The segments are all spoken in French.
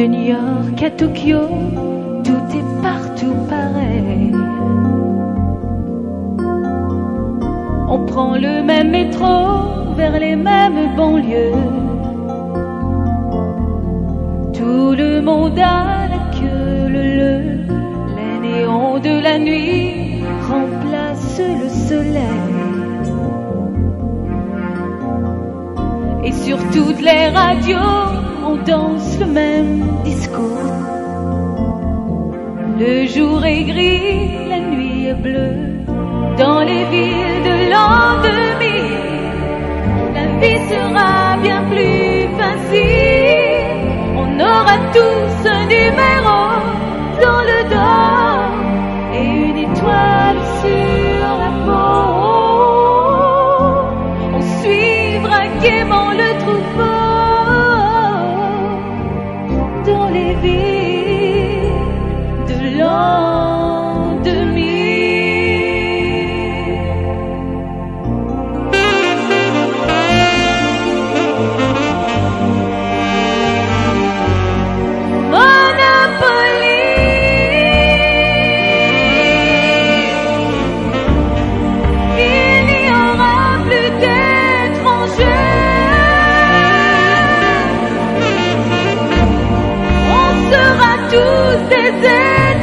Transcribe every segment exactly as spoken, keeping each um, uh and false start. de New York à Tokyo, tout est partout pareil. On prend le même métro vers les mêmes banlieues. Tout le monde a la queue leu-leu. Les néons de la nuit remplacent le soleil. Et sur toutes les radios, on danse le même discours. Le jour est gris, la nuit est bleue. Dans les villes de l'an deux mille, la vie sera bien plus facile. On aura tous un numéro dans le dos et une étoile sur la peau. On suivra gaiement le troupeau dans les villes de l'an deux mille. Monopoly, il n'y aura plus d'étrangers. On sera tous des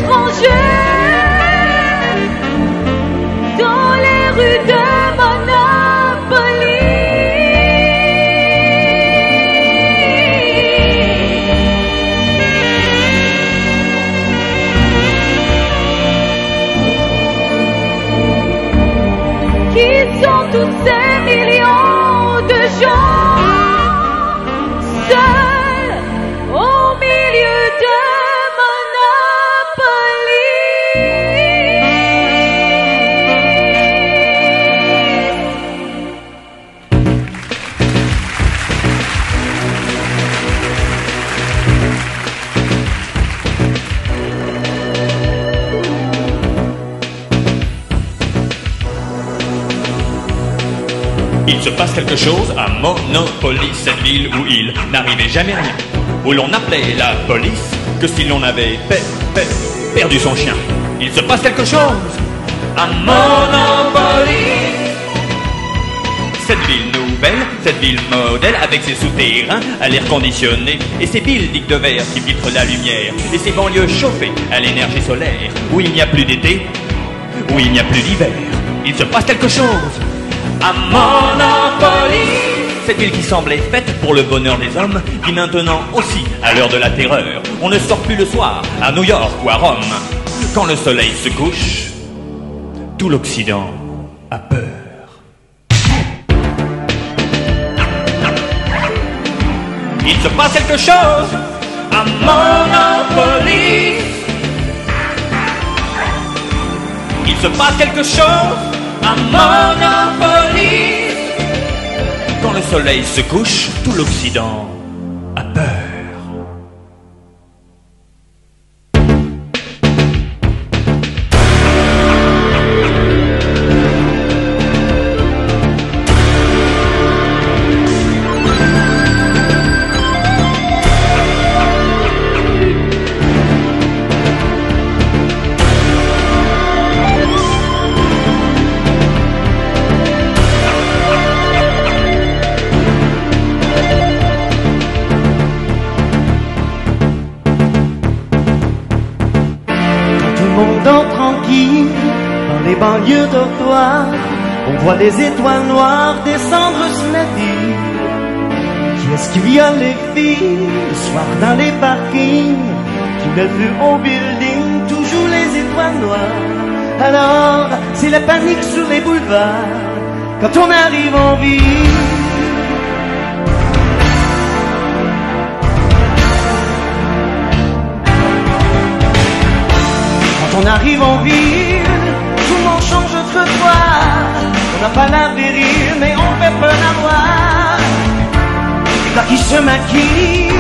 étrangers. Il se passe quelque chose à Monopoly, cette ville où il n'arrivait jamais rien, où l'on appelait la police que si l'on avait pe pe perdu son chien. Il se passe quelque chose à Monopoly, cette ville nouvelle, cette ville modèle, avec ses souterrains à l'air conditionné et ses buildings de verre qui filtrent la lumière et ses banlieues chauffées à l'énergie solaire, où il n'y a plus d'été, où il n'y a plus d'hiver. Il se passe quelque chose à Monopoly, cette ville qui semblait faite pour le bonheur des hommes, qui maintenant aussi, à l'heure de la terreur, on ne sort plus le soir, à New York ou à Rome. Quand le soleil se couche, tout l'Occident a peur. Il se passe quelque chose à Monopoly. Il se passe quelque chose à Monopoly. Quand le soleil se couche, tout l'Occident a peur. Banlieue dortoir, on voit les étoiles noires descendre sur la ville. Qui est-ce qui viole les filles le soir dans les parkings, qui met le feu au building, toujours les étoiles noires. Alors, c'est la panique sur les boulevards, quand on arrive en ville. Quand on arrive en ville, change de trottoir. On n'a pas l'air viril, mais on fait peur à voir. Les gars qui se maquillent,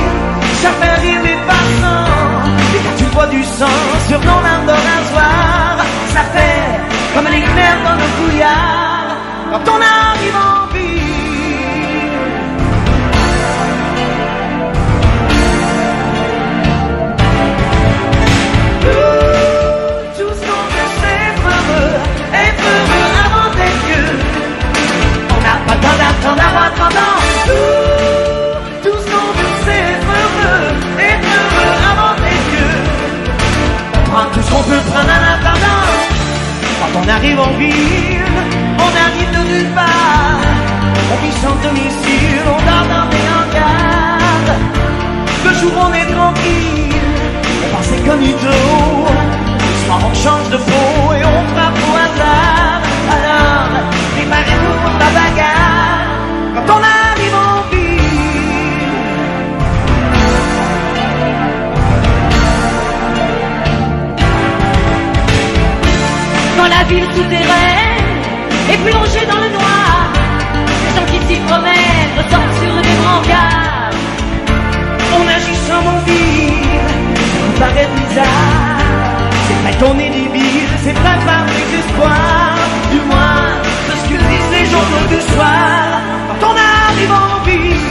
ça fait rire les passants. Et quand tu vois du sang sur ton arbre de rasoir, ça fait comme les nerfs dans nos couillards quand on arrive en ville. tranquille, on dort dans des hangars. Le jour on est tranquille, on pense incognito. Le soir on change de faux et on frappe au hasard. Alors, préparez-vous pour la bagarre quand on arrive en ville. Dans la ville tout est raide et plongé dans le noir. S'y promènent, ressortent sur des brancards. On agit sans mon vivre, ça nous paraît bizarre. C'est vrai qu'on est débile, c'est vrai par des espoirs. Du moins, c'est ce que disent les journaux du soir quand on arrive en ville.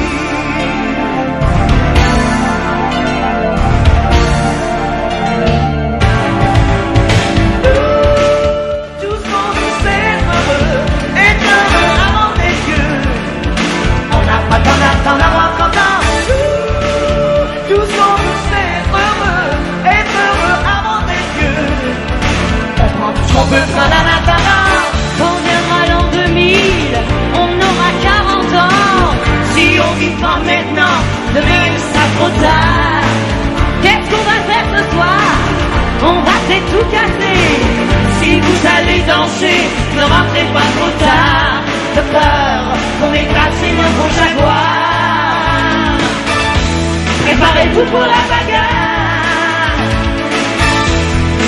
Tout ce qu'on veut, c'est heureux, être heureux avant les yeux. Pas d'en attendre avant trente ans. Tout ce qu'on veut c'est heureux, être heureux avant des yeux. On prend tout ce qu'on peut prendre en attendant. Quand viendra l'an deux mille, on aura quarante ans. Si on vit pas maintenant, demain il sera trop tard. Qu'est-ce qu'on va faire ce soir? On va c'est tout casser. Si vous allez danser, ne rentrez pas trop tard. De peur qu'on écrase notre jaguar. Préparez-vous pour la bagarre.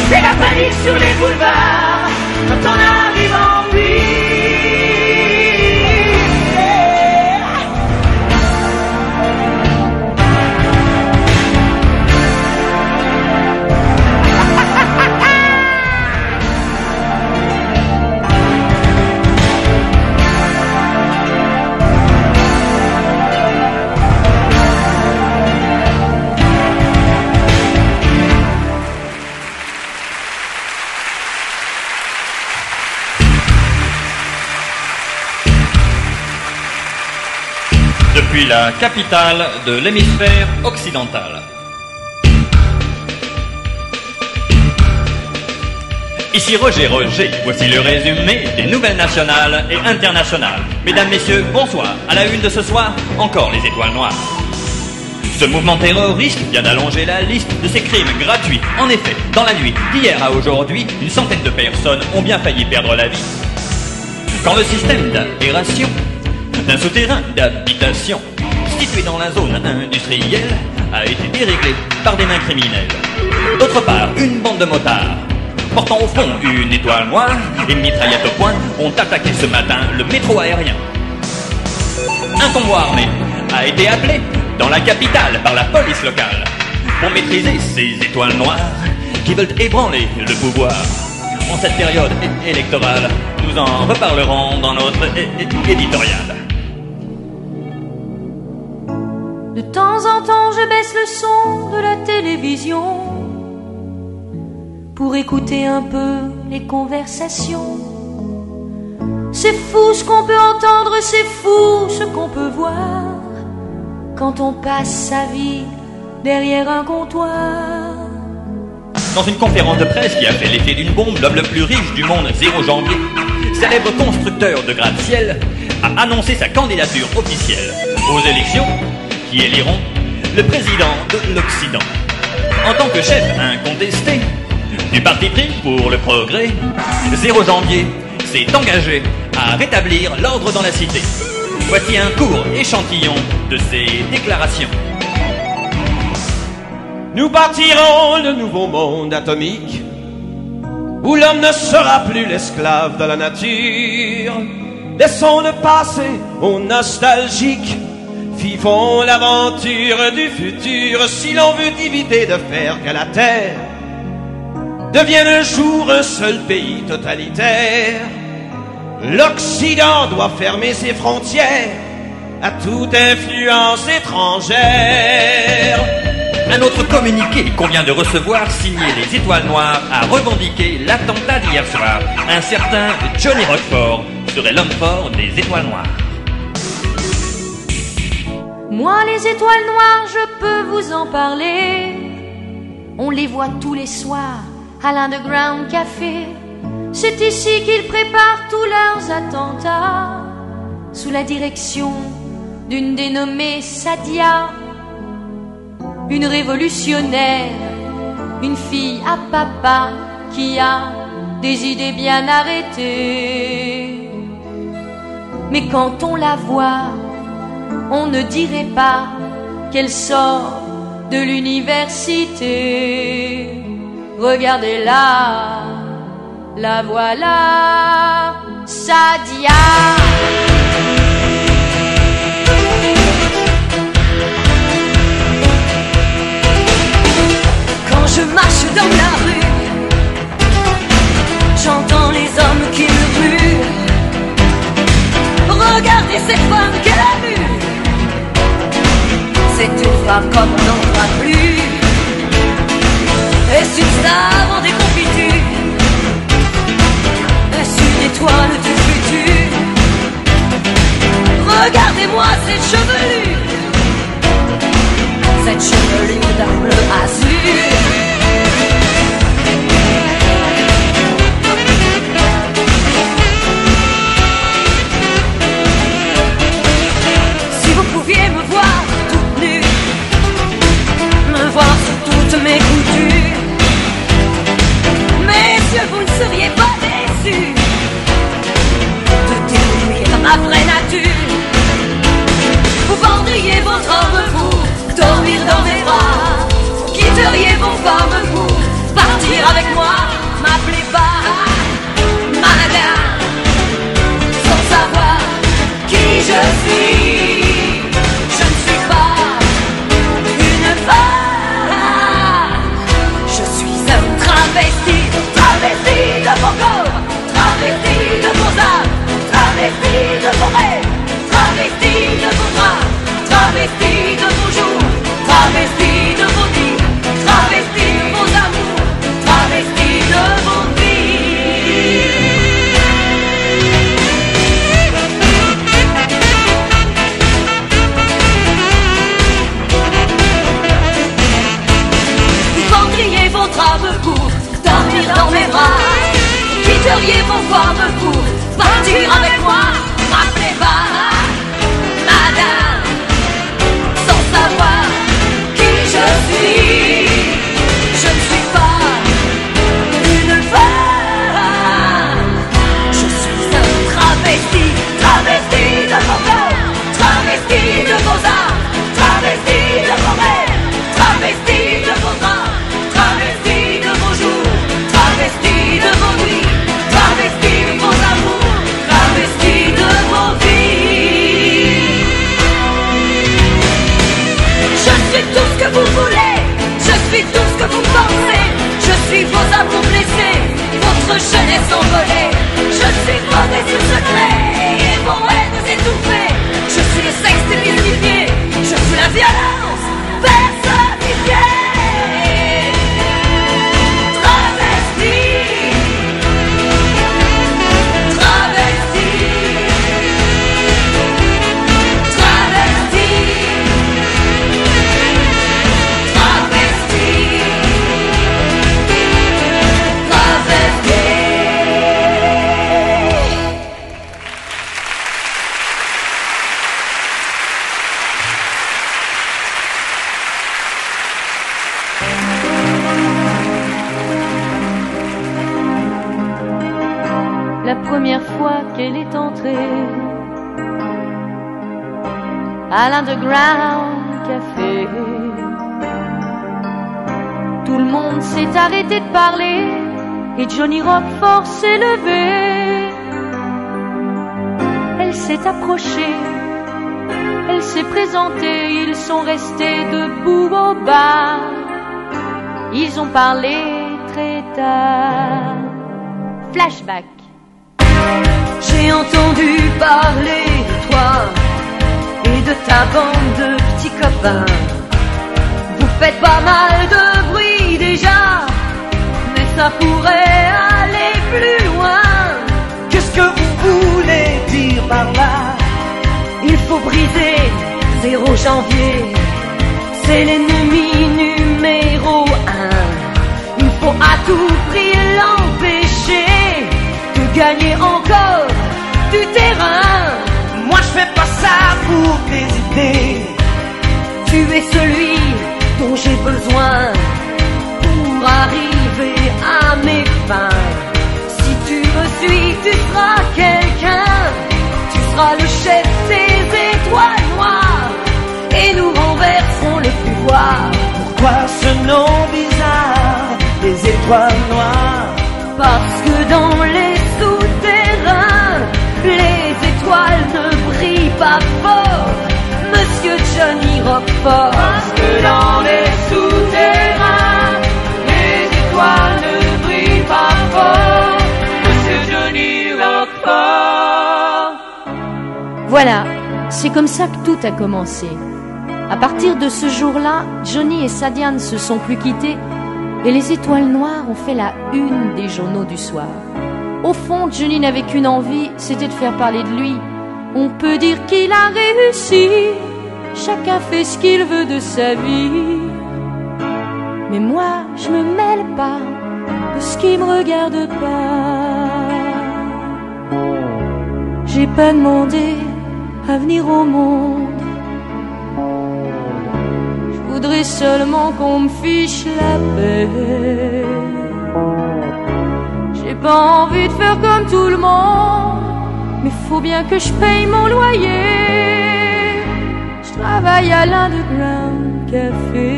C'est la panique sur les boulevards quand on arrive en la capitale de l'hémisphère occidental. Ici Roger Roger, voici le résumé des nouvelles nationales et internationales. Mesdames, Messieurs, bonsoir. À la une de ce soir, encore les étoiles noires. Ce mouvement terroriste vient d'allonger la liste de ces crimes gratuits. En effet, dans la nuit d'hier à aujourd'hui, une centaine de personnes ont bien failli perdre la vie. Quand le système d'aération d'un souterrain d'habitation situé dans la zone industrielle a été déréglé par des mains criminelles. D'autre part, une bande de motards portant au front une étoile noire et une mitraillette au poing ont attaqué ce matin le métro aérien. Un convoi armé a été appelé dans la capitale par la police locale pour maîtriser ces étoiles noires qui veulent ébranler le pouvoir. En cette période électorale, nous en reparlerons dans notre éditorial. De temps en temps, je baisse le son de la télévision pour écouter un peu les conversations. C'est fou ce qu'on peut entendre, c'est fou ce qu'on peut voir quand on passe sa vie derrière un comptoir. Dans une conférence de presse qui a fait l'effet d'une bombe, l'homme le plus riche du monde, Zéro Janvier, célèbre constructeur de gratte-ciel, a annoncé sa candidature officielle aux élections qui éliront le président de l'Occident. En tant que chef incontesté du parti pris pour le progrès, Zéro Janvier s'est engagé à rétablir l'ordre dans la cité. Voici un court échantillon de ses déclarations. Nous partirons d'un nouveau monde atomique où l'homme ne sera plus l'esclave de la nature. Laissons le passé aux nostalgiques, vivons l'aventure du futur. Si l'on veut diviser de faire que la terre devienne un jour un seul pays totalitaire, l'Occident doit fermer ses frontières à toute influence étrangère. Un autre communiqué qu'on vient de recevoir, signé les Étoiles Noires, a revendiqué l'attentat d'hier soir. Un certain Johnny Rockfort serait l'homme fort des Étoiles Noires. Moi, les Étoiles Noires, je peux vous en parler. On les voit tous les soirs à l'Underground Café. C'est ici qu'ils préparent tous leurs attentats sous la direction d'une dénommée Sadia, une révolutionnaire, une fille à papa qui a des idées bien arrêtées. Mais quand on la voit, on ne dirait pas qu'elle sort de l'université. Regardez-la, la voilà, Sadia. Je marche dans la rue, j'entends les hommes qui murmurent. Regardez cette femme qu'elle a vue, c'est une femme comme n'en va plus. Est-ce une star en déconfiture? Est-ce une étoile du futur? Regardez-moi cette chevelure, cette chevelure d'un bleu azur. Mes coutures, messieurs, vous ne seriez pas déçus de découvrir ma vraie nature. Vous vendriez votre homme pour dormir dans mes bras, quitteriez vos femmes pour partir avec moi. M'appelez pas madame, sans savoir qui je suis. Je ne suis pas une femme, travesti, travesti de mon corps, travesti de mon âme, travesti de mon rêve, travesti de mon bras, travesti de mon jour, travesti de mon vie, travesti de mon amour, travesti de mon vie. Vous vendriez votre âme pour dormir dans mes bras, quitteriez vos formes pour partir avec moi. M'appelez pas madame, sans savoir qui je suis. Je ne suis pas une femme, je suis un travesti, travesti de mon corps, travesti de vos arts, travesti de vos rêves, travesti de vos draps, travesti de vos jours, travesti de mon vie, travesti de mon amour, travesti de mon vie. Je suis tout ce que vous voulez, je suis tout ce que vous pensez, je suis vos amours blessés, votre jeunesse envolée. Je suis vos désirs secrets et vos rêves étouffés. Je suis le sexe démystifié, je suis la violence personnifiée. À l'Underground Café, tout le monde s'est arrêté de parler et Johnny Rockfort s'est levé. Elle s'est approchée, elle s'est présentée, ils sont restés debout au bar. Ils ont parlé très tard. Flashback. J'ai entendu parler de toi et de ta bande de petits copains. Vous faites pas mal de bruit déjà, mais ça pourrait aller plus loin. Qu'est-ce que vous voulez dire par là? Il faut briser zéro janvier, c'est l'ennemi numéro un. Il faut à tout prix l'empêcher de gagner encore du terrain. Moi je fais pas ça là pour t'hésiter. Tu es celui dont j'ai besoin pour arriver à mes fins. Si tu me suis, tu seras quelqu'un. Tu seras le chef des étoiles noires et nous renverserons les pouvoirs. Pourquoi ce nom bizarre des étoiles noires? Parce que dans les souterrains, les étoiles ne brillent pas fort, Monsieur Johnny Rockfort. Parce que dans les souterrains, les étoiles ne brillent pas fort, Monsieur Johnny Rockfort. Voilà, c'est comme ça que tout a commencé. À partir de ce jour-là, Johnny et Sadia ne se sont plus quittés. Et les étoiles noires ont fait la une des journaux du soir. Au fond, Johnny n'avait qu'une envie, c'était de faire parler de lui. On peut dire qu'il a réussi, chacun fait ce qu'il veut de sa vie. Mais moi, je me mêle pas de ce qui me regarde pas. J'ai pas demandé à venir au monde. Je voudrais seulement qu'on me fiche la paix. J'ai pas envie de faire comme tout le monde, mais faut bien que je paye mon loyer. Je travaille à l'Underground Café.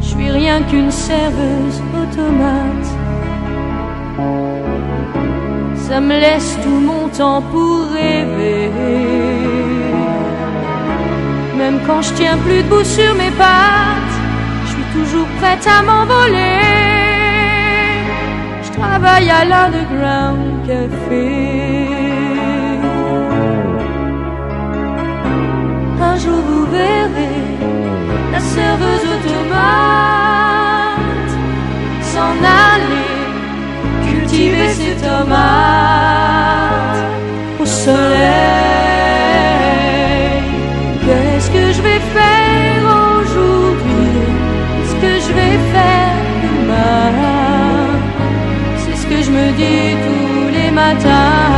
Je suis rien qu'une serveuse automate. Ça me laisse tout mon temps pour rêver. Même quand je tiens plus debout sur mes pattes, je suis toujours prête à m'envoler. Je travaille à l'Underground Café. Un jour vous verrez la serveuse automate s'en aller cultiver ses tomates au soleil. Qu'est-ce que je vais faire aujourd'hui? Qu'est-ce que je vais faire demain? C'est ce que je me dis tous les matins.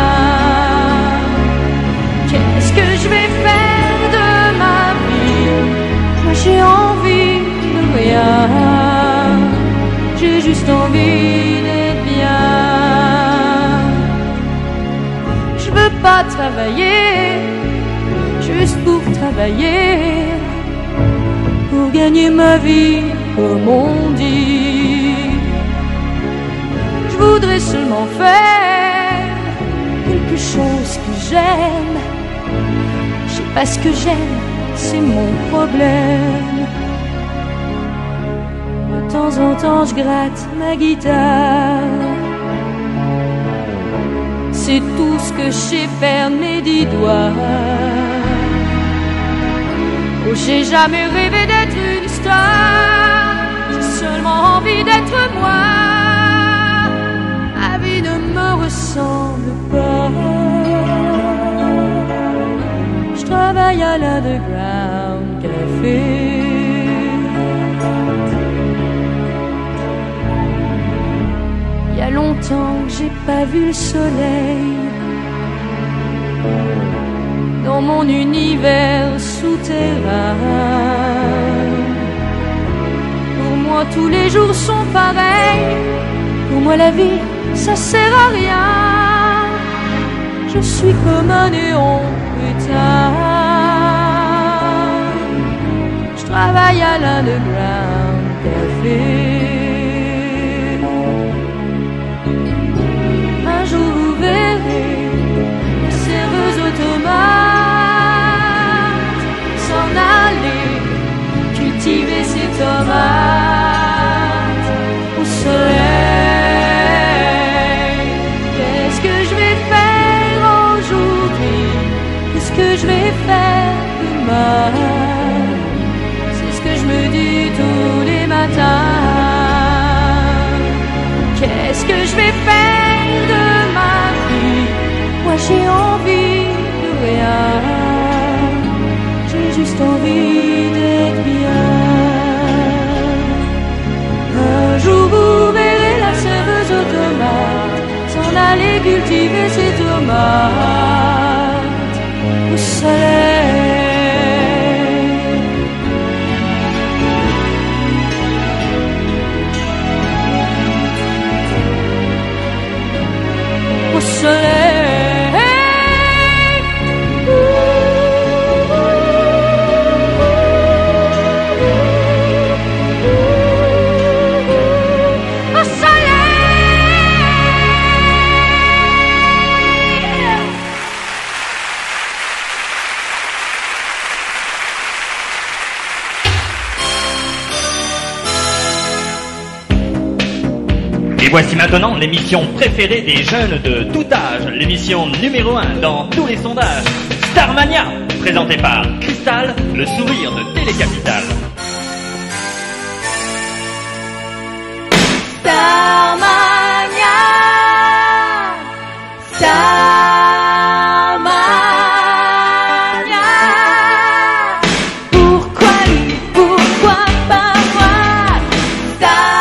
Qu'est-ce que je vais faire de ma vie? Moi j'ai envie de rien. J'ai juste envie de... Je veux pas travailler, juste pour travailler, pour gagner ma vie, comme on dit. Je voudrais seulement faire quelque chose que j'aime. Je sais pas ce que j'aime, c'est mon problème. De temps en temps je gratte ma guitare. C'est tout ce que je sais faire de mes dix doigts. Oh, j'ai jamais rêvé d'être une star. J'ai seulement envie d'être moi. Ma vie ne me ressemble pas. Je travaille à l'Underground Café. Il y a longtemps que j'ai pas vu le soleil. Dans mon univers souterrain, pour moi tous les jours sont pareils. Pour moi la vie ça sert à rien. Je suis comme un néon éteint. Je travaille à l'Underground Café. S'en aller cultiver ses tomates au soleil. Qu'est-ce que je vais faire aujourd'hui? Qu'est-ce que je vais faire demain? C'est ce que je me dis tous les matins. Qu'est-ce que je vais faire de ma vie? Moi j'ai envie de rien. J'ai juste envie d'être bien. Un jour vous verrez la serveuse automate s'en aller cultiver ses tomates au soleil. Au soleil. Et voici maintenant l'émission préférée des jeunes de tout âge, l'émission numéro un dans tous les sondages, Starmania, présentée par Cristal, le sourire de Télécapital. Starmania, Starmania, pourquoi lui, pourquoi pas moi, Starmania.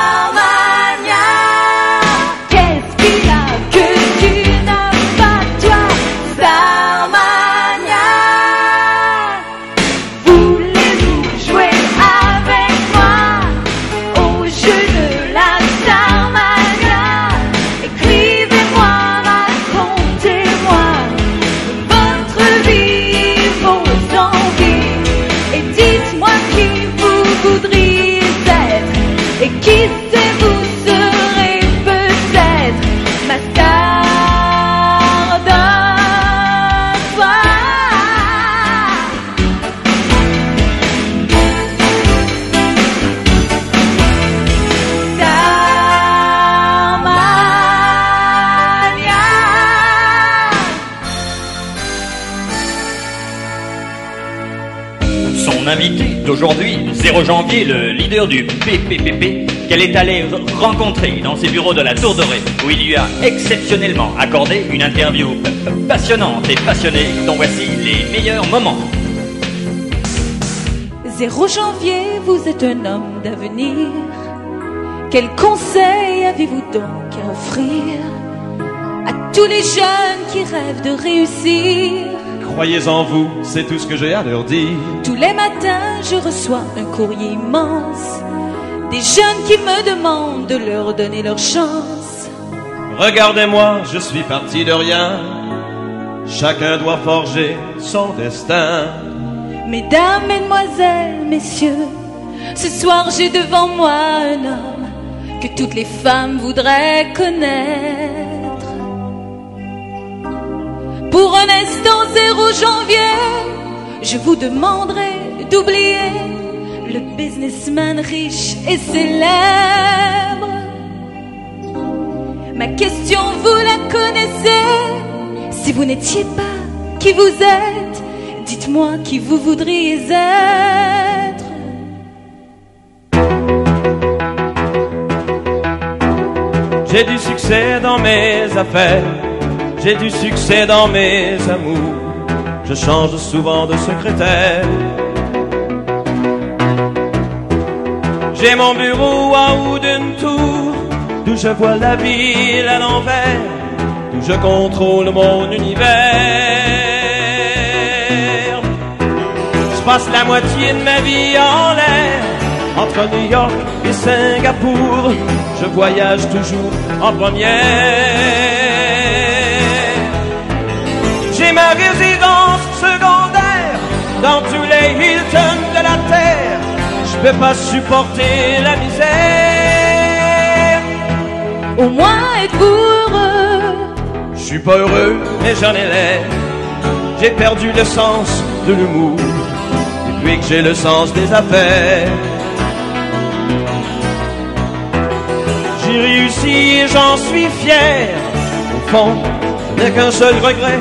Aujourd'hui, Zéro Janvier, le leader du P P P P, qu'elle est allée rencontrer dans ses bureaux de la Tour Dorée, où il lui a exceptionnellement accordé une interview passionnante et passionnée, dont voici les meilleurs moments. Zéro Janvier, vous êtes un homme d'avenir. Quel conseil avez-vous donc à offrir à tous les jeunes qui rêvent de réussir? Croyez en vous, c'est tout ce que j'ai à leur dire. Tous les matins, je reçois un courrier immense, des jeunes qui me demandent de leur donner leur chance. Regardez-moi, je suis parti de rien. Chacun doit forger son destin. Mesdames, mesdemoiselles, messieurs, ce soir j'ai devant moi un homme que toutes les femmes voudraient connaître. Pour un instant, Zéro Janvier, je vous demanderai d'oublier le businessman riche et célèbre. Ma question, vous la connaissez. Si vous n'étiez pas qui vous êtes, dites-moi qui vous voudriez être. J'ai du succès dans mes affaires, j'ai du succès dans mes amours, je change souvent de secrétaire. J'ai mon bureau à haut d'une tour, d'où je vois la ville à l'envers, d'où je contrôle mon univers. Je passe la moitié de ma vie en l'air, entre New York et Singapour, je voyage toujours en première. J'ai ma résidence secondaire dans tous les Hilton de la terre. Je peux pas supporter la misère. Au moins êtes-vous heureux? Je suis pas heureux, mais j'en ai l'air. J'ai perdu le sens de l'humour depuis que j'ai le sens des affaires. J'ai réussi et j'en suis fier. Au fond, je n'ai qu'un seul regret.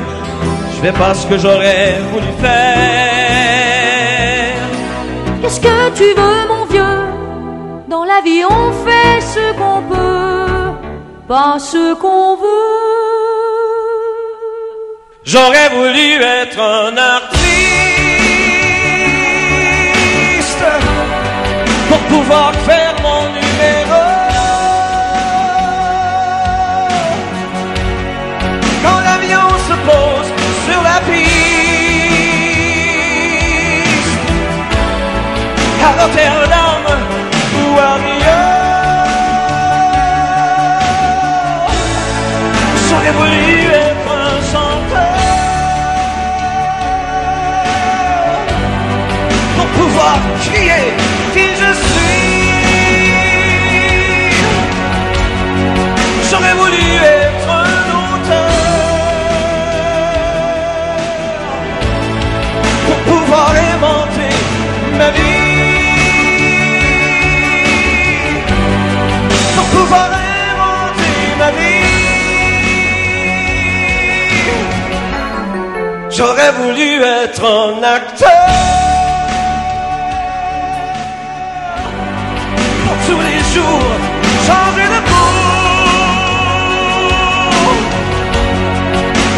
Je fais pas ce que j'aurais voulu faire. Qu'est-ce que tu veux, mon vieux? Dans la vie, on fait ce qu'on peut, pas ce qu'on veut. J'aurais voulu être un artiste pour pouvoir faire mon numéro. crier qui je suis. J'aurais voulu être un auteur pour pouvoir inventer ma vie, pour pouvoir inventer ma vie. J'aurais voulu être un acteur. Changer de peau,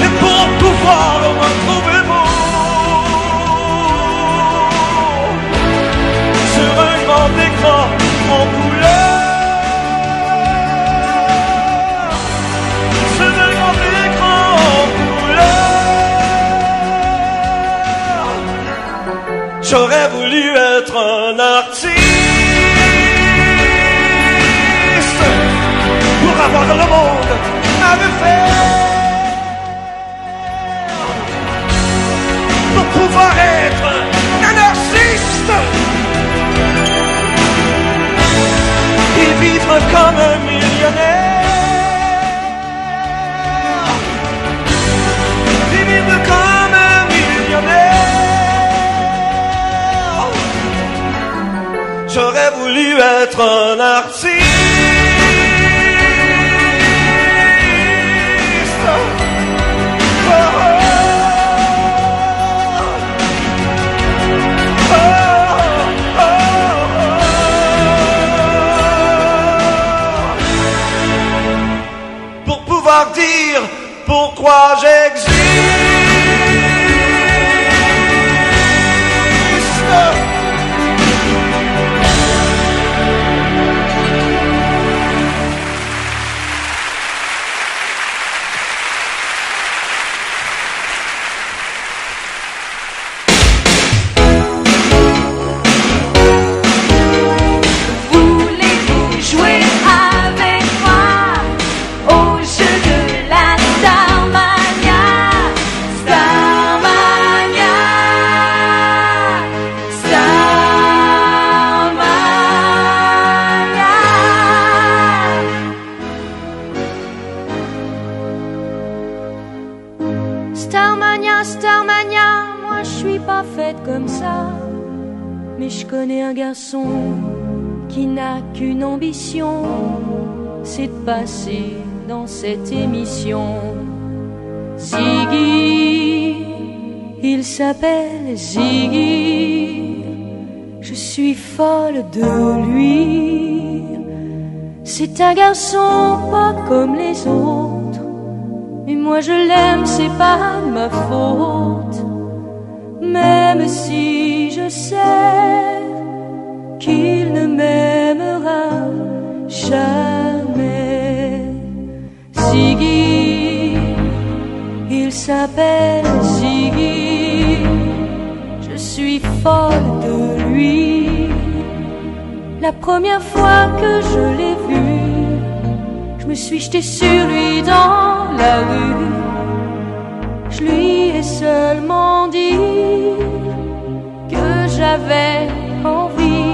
et pour pouvoir me retrouver beau sur un grand écran en couleur, sur un grand écran en couleur. J'aurais voulu être un artiste avant que le monde avait fait, pour pouvoir être anarchiste et vivre comme un millionnaire, et vivre comme un millionnaire. J'aurais voulu être un artiste dire pourquoi j'existe, qu'une ambition, c'est de passer dans cette émission. Ziggy, il s'appelle Ziggy, je suis folle de lui. C'est un garçon pas comme les autres, mais moi je l'aime, c'est pas de ma faute. Même si je sais qu'il ne m'aimera jamais. Ziggy, il s'appelle Ziggy, je suis folle de lui. La première fois que je l'ai vu, je me suis jetée sur lui dans la rue. Je lui ai seulement dit que j'avais envie.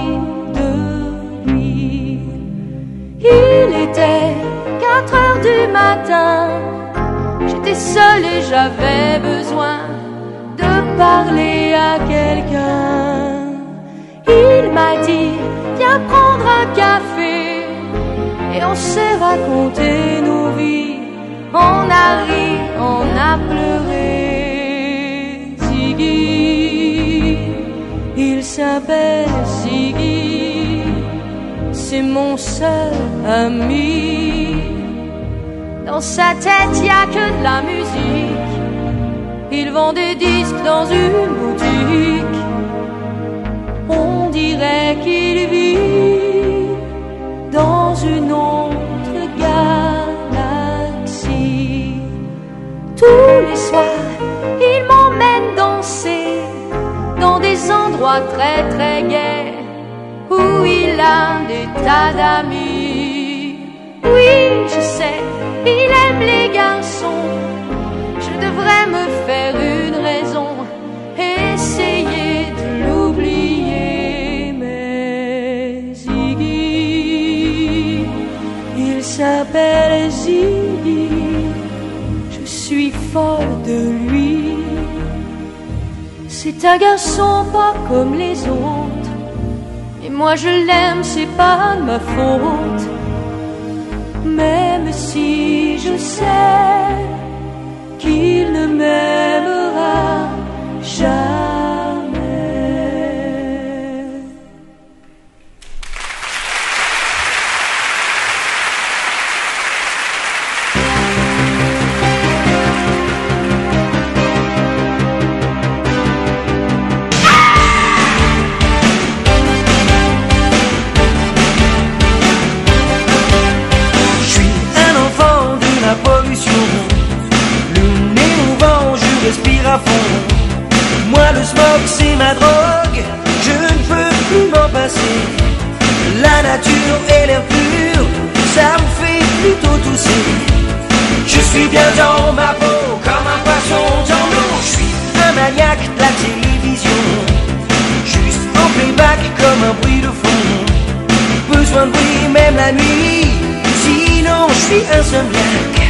Il était quatre heures du matin, j'étais seule et j'avais besoin de parler à quelqu'un. Il m'a dit, viens prendre un café, et on s'est raconté nos vies, on a ri, on a pleuré. Ziggy, il s'appelle Ziggy, c'est mon seul ami. Dans sa tête y a que de la musique, il vend des disques dans une boutique. On dirait qu'il vit dans une autre galaxie. Tous les soirs il m'emmène danser dans des endroits très très gais où il a des tas d'amis. Oui, je sais, il aime les garçons. Je devrais me faire une raison, essayer de l'oublier. folle de lui. C'est un garçon pas comme les autres, et moi je l'aime, c'est pas ma faute. Même si je sais qu'il ne m'aimera jamais. Je suis un enfant de la pollution. Lune et mouvant, je respire à fond. Moi le smog c'est ma drogue, je ne peux plus m'en passer. La nature et l'air pur, ça me fait plutôt tousser. Je suis bien dans ma peau, comme un poisson dans l'eau. Je suis un maniaque de la télévision, juste en playback comme un bruit de fond. Besoin de bruit même la nuit, sinon je suis insomniaque.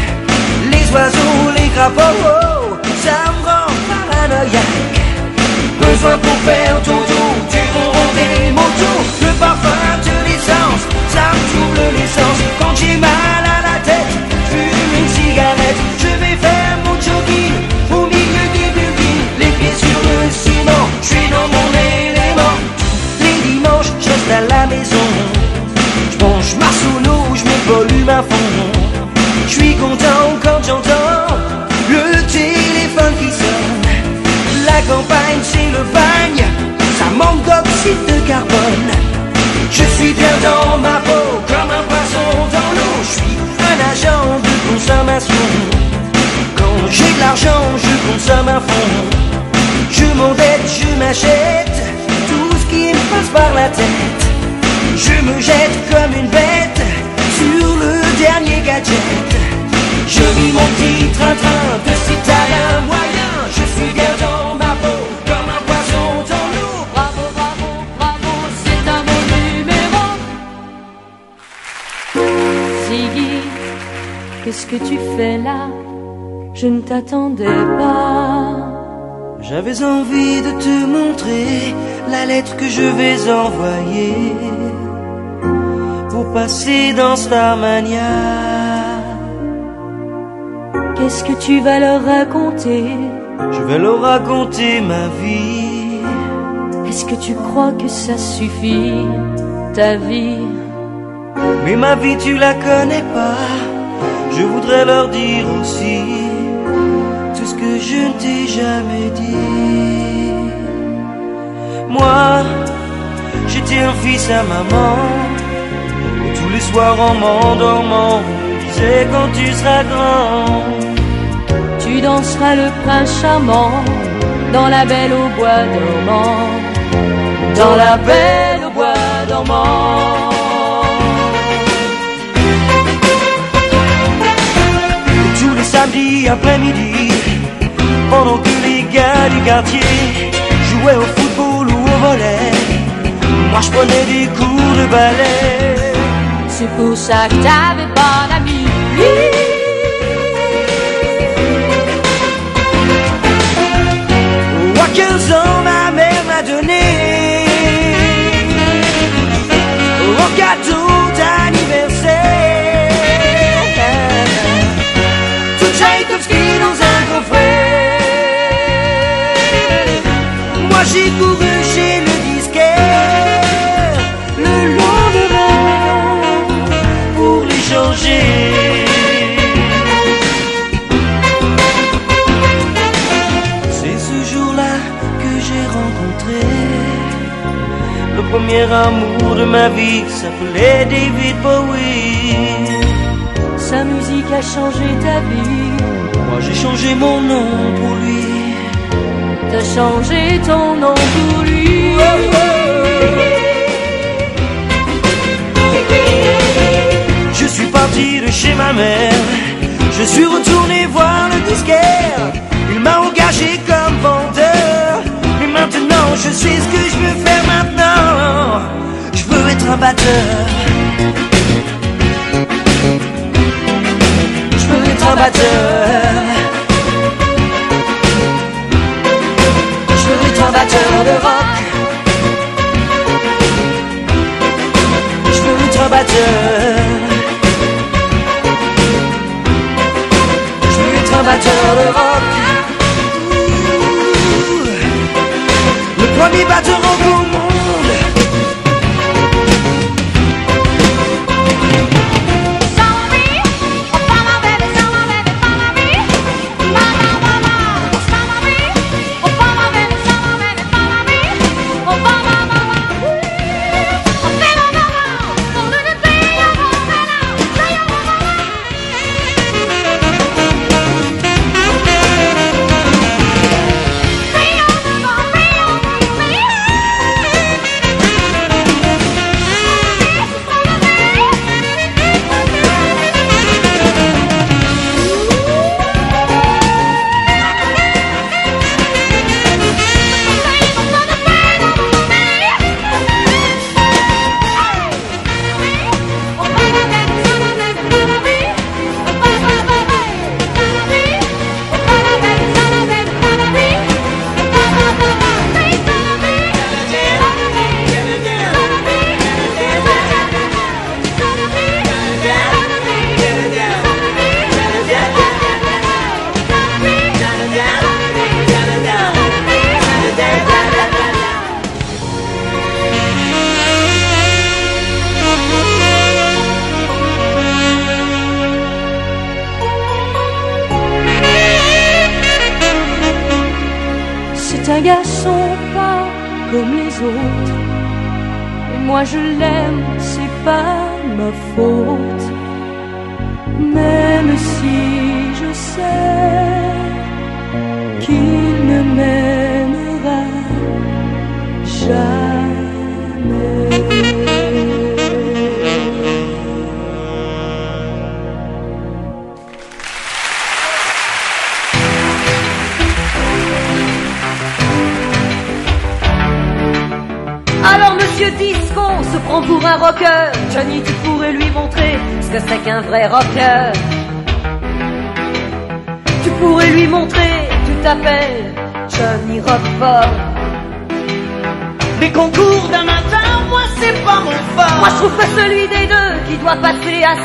Les oiseaux, les crapauds, ça me rend paranoïaque. Besoin pour faire dodo, du ronron des motos. Le parfum de l'essence, ça me trouble l'essence. Quand j'ai mal à la tête, je fume une cigarette. Je vais faire mon jogging au milieu des buildings, les pieds sur le ciment, je suis dans mon élément. Les dimanches, je reste à la maison, je mange ma solo, je me volume à fond. Je suis content quand j'entends le téléphone qui sonne. La campagne, c'est le bagne, ça manque d'oxyde de carbone. Je suis bien dans ma peau, comme un poisson dans l'eau. Je suis un agent de consommation. Quand j'ai de l'argent, je consomme à fond. Je m'endette, je m'achète tout ce qui me passe par la tête. Je me jette comme une bête sur le dernier gadget. Je vis mon petit train-train de citadin moyen. Je suis bien dans qu'est-ce que tu fais là? Je ne t'attendais pas. J'avais envie de te montrer la lettre que je vais envoyer pour passer dans Starmania. Qu'est-ce que tu vas leur raconter? Je vais leur raconter ma vie. Est-ce que tu crois que ça suffit, ta vie? Mais ma vie tu la connais pas. Je voudrais leur dire aussi tout ce que je ne t'ai jamais dit. Moi, j'étais un fils à maman, et tous les soirs en m'endormant, on disait quand tu seras grand, tu danseras le prince charmant dans la belle au bois dormant, dans la belle au bois dormant. Samedi après-midi, pendant que les gars du quartier jouaient au football ou au volley, moi je prenais des cours de ballet. C'est pour ça que t'avais pas d'amis. Oh, à quinze ans ma mère m'a donné au cadeau d'anniversaire. Dans un coffret, moi j'ai couru chez le disquaire le lendemain pour les changer. C'est ce jour-là que j'ai rencontré le premier amour de ma vie, s'appelait David Bowie. Sa musique a changé ta vie. Moi j'ai changé mon nom pour lui. T'as changé ton nom pour lui. Je suis parti de chez ma mère, je suis retourné voir le disquaire. Il m'a engagé comme vendeur, mais maintenant je sais ce que je veux faire maintenant. Je veux être un batteur. Je veux être un batteur. de rock. Je veux être un batteur. Je veux être un batteur de rock. Ouh. Le premier batteur au monde.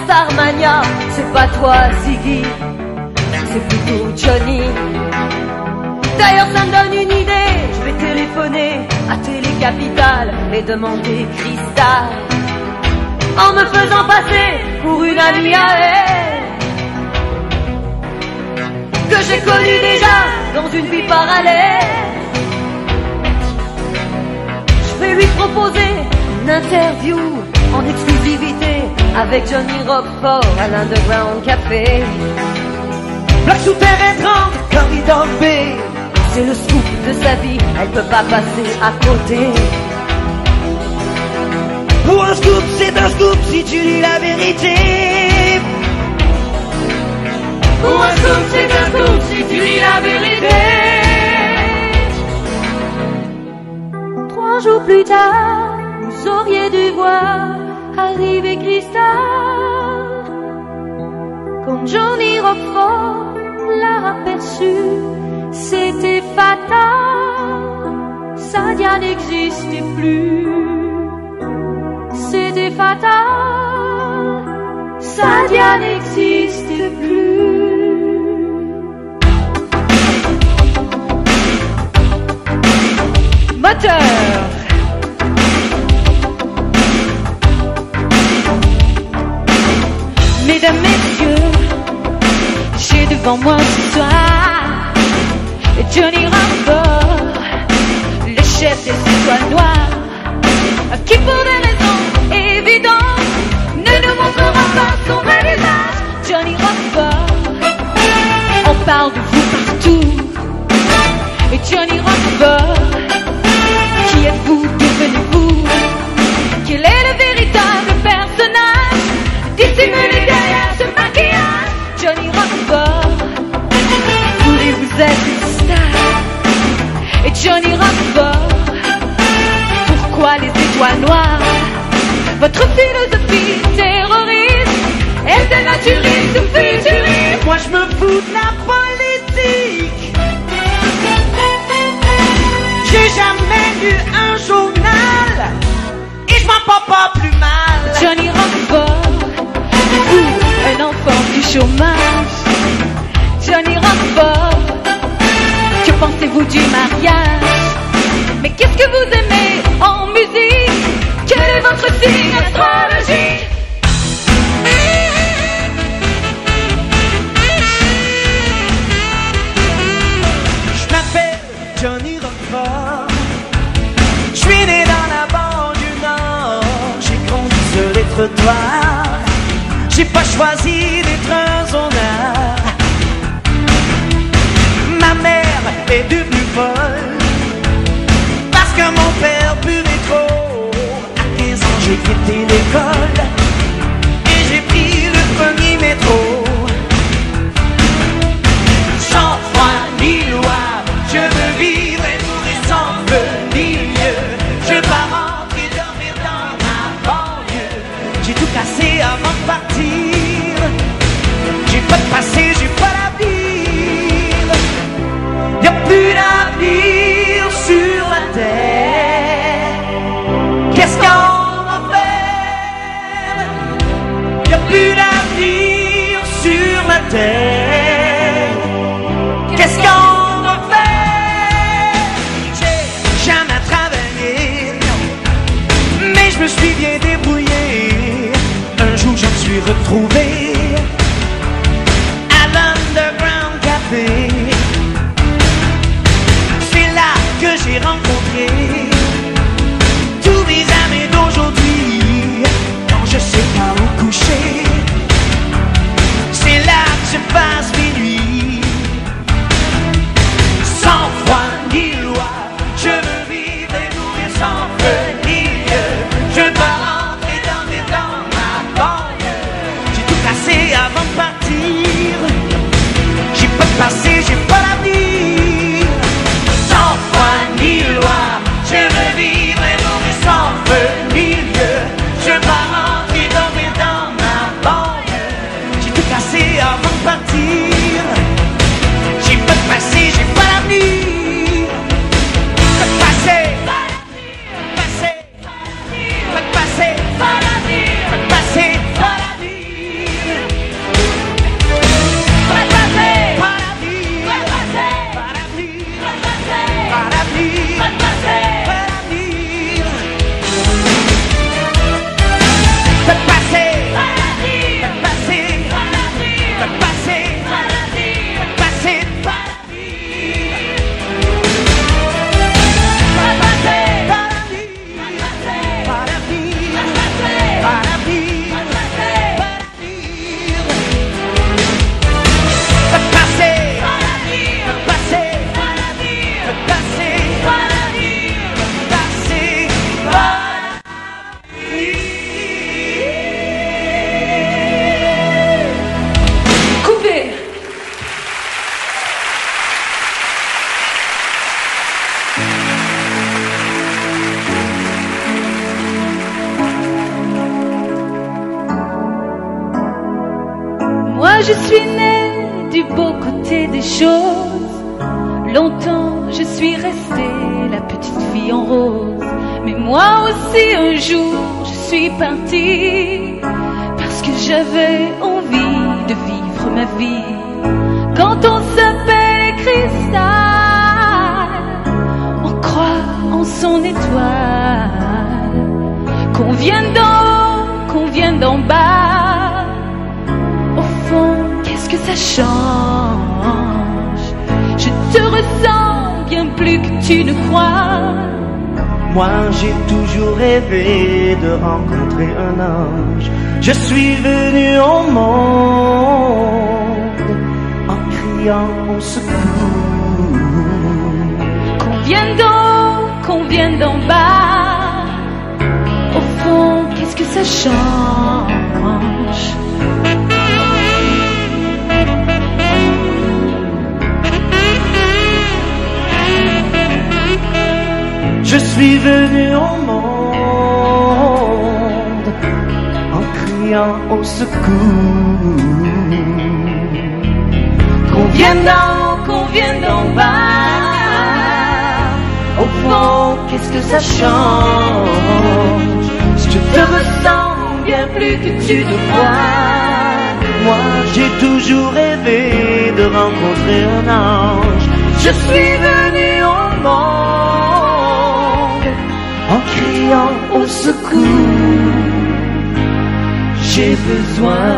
Starmania, c'est pas toi Ziggy, c'est plutôt Johnny. D'ailleurs ça me donne une idée, je vais téléphoner à Télécapital et demander Cristal, en me faisant passer pour une amie à elle, que j'ai connue déjà dans une vie parallèle. Je vais lui proposer une interview en exclusivité avec Johnny Rockfort à l'Underground Café. Blague souterraine grande, corridor B, c'est le scoop de sa vie, elle peut pas passer à côté. Pour un scoop, c'est un scoop si tu dis la vérité. Pour un scoop, c'est un scoop si tu dis la vérité. Trois jours plus tard, vous auriez dû voir arrivé Cristal, quand Johnny Rockfort l'a aperçu, c'était fatal. Sadia n'existait plus, c'était fatal. Sadia n'existait plus. Moteur. Mesdames, messieurs, j'ai devant moi ce soir Johnny Rockfort, le chef des étoiles noires, qui pour des raisons évidentes ne nous montrera pas son vrai visage. Johnny Rockfort, on parle de vous partout. Et Johnny Rockfort, qui êtes-vous, devenez-vous, quel est le véritable personnage dissimulé derrière ce maquillage? Johnny Rockfort, voulez-vous être une star? Et Johnny Rockfort, pourquoi les étoiles noires? Votre philosophie terroriste, elle dénaturiste ou futuriste. Moi je me fous de la politique, j'ai jamais eu un journal et je m'en prends pas plus mal. Johnny Rockfort, fou, un enfant du chômage. Johnny Rockfort, que pensez-vous du mariage? Mais qu'est-ce que vous aimez en musique? Quel est votre signe astrologique? Je m'appelle Johnny Rockfort. Je suis né dans la bande du Nord. J'ai grandi sur les trottoirs. J'ai pas choisi d'être un zonard. Ma mère est devenue folle parce que mon père buvait trop. J'ai quitté l'école et j'ai pris le premier métro. Sans froid ni louable, je veux vivre et mourir sans feu ni lieu. Je veux pas rentrer dormir dans ma banlieue. J'ai tout cassé avant de partir. J'ai pas de passé, j'ai pas d'avenir. Y'a plus d'avenir sur la terre. Qu'est-ce qu'on plus d'avenir sur la terre. Qu'est-ce qu'on va faire? J'ai jamais travaillé, mais je me suis bien débrouillé. Un jour je me suis retrouvé à l'Underground Café. C'est là que j'ai rencontré tous mes amis d'aujourd'hui. Quand je sais pas où coucher, c'est là que je passe mes nuits. Sans froid ni loi, je veux vivre et mourir sans feu ni lieu. Je veux pas rentrer dans mes dents, ma banlieue. J'ai tout cassé avant de partir. J'ai pas de passé, j'ai pas d'avenir. Sans froid ni loi, je veux vivre et mourir sans feu ni lieu. Je veux pas rentrer dormir dans ma banlieue. J'ai tout cassé avant de partir. J'ai pas de passé, j'ai pas d'avenir. Pas de passé, pas d'avenir. Pas de passé, pas d'avenir. Pas de passé, pas d'avenir. Pas de passé, pas d'avenir. Pas de passé, pas d'avenir. Pas d'avenir, pas de passé, pas d'avenir. Pas de passé, pas d'avenir, pas de passé, pas d'avenir, pas de passé, pas d'avenir, pas de passé, pas d'avenir, pas de passé, pas d'avenir, pas d'avenir, pas d'avenir, pas d'avenir, pas de passé, pas d'avenir, pas de passé, pas d'avenir, pas de passé, pas d'avenir, pas de passé, pas. Je suis née du beau côté des choses. Longtemps je suis restée la petite fille en rose. Mais moi aussi un jour je suis partie, parce que j'avais envie de vivre ma vie. Quand on s'appelle Cristal, on croit en son étoile. Qu'on vienne d'en haut, qu'on vienne d'en bas, qu'est-ce que ça change? Je te ressens bien plus que tu ne crois. Moi j'ai toujours rêvé de rencontrer un ange. Je suis venu au monde en criant au secours. Qu'on vienne d'en haut, qu'on vienne d'en bas, au fond qu'est-ce que ça change? Je suis venu au monde en criant au secours. Qu'on vienne d'en haut, qu'on vienne d'en bas, au fond, qu'est-ce que ça change? Je te ressens bien plus que tu te vois. Moi j'ai toujours rêvé de rencontrer un ange. Je suis venu au monde en criant au secours. J'ai besoin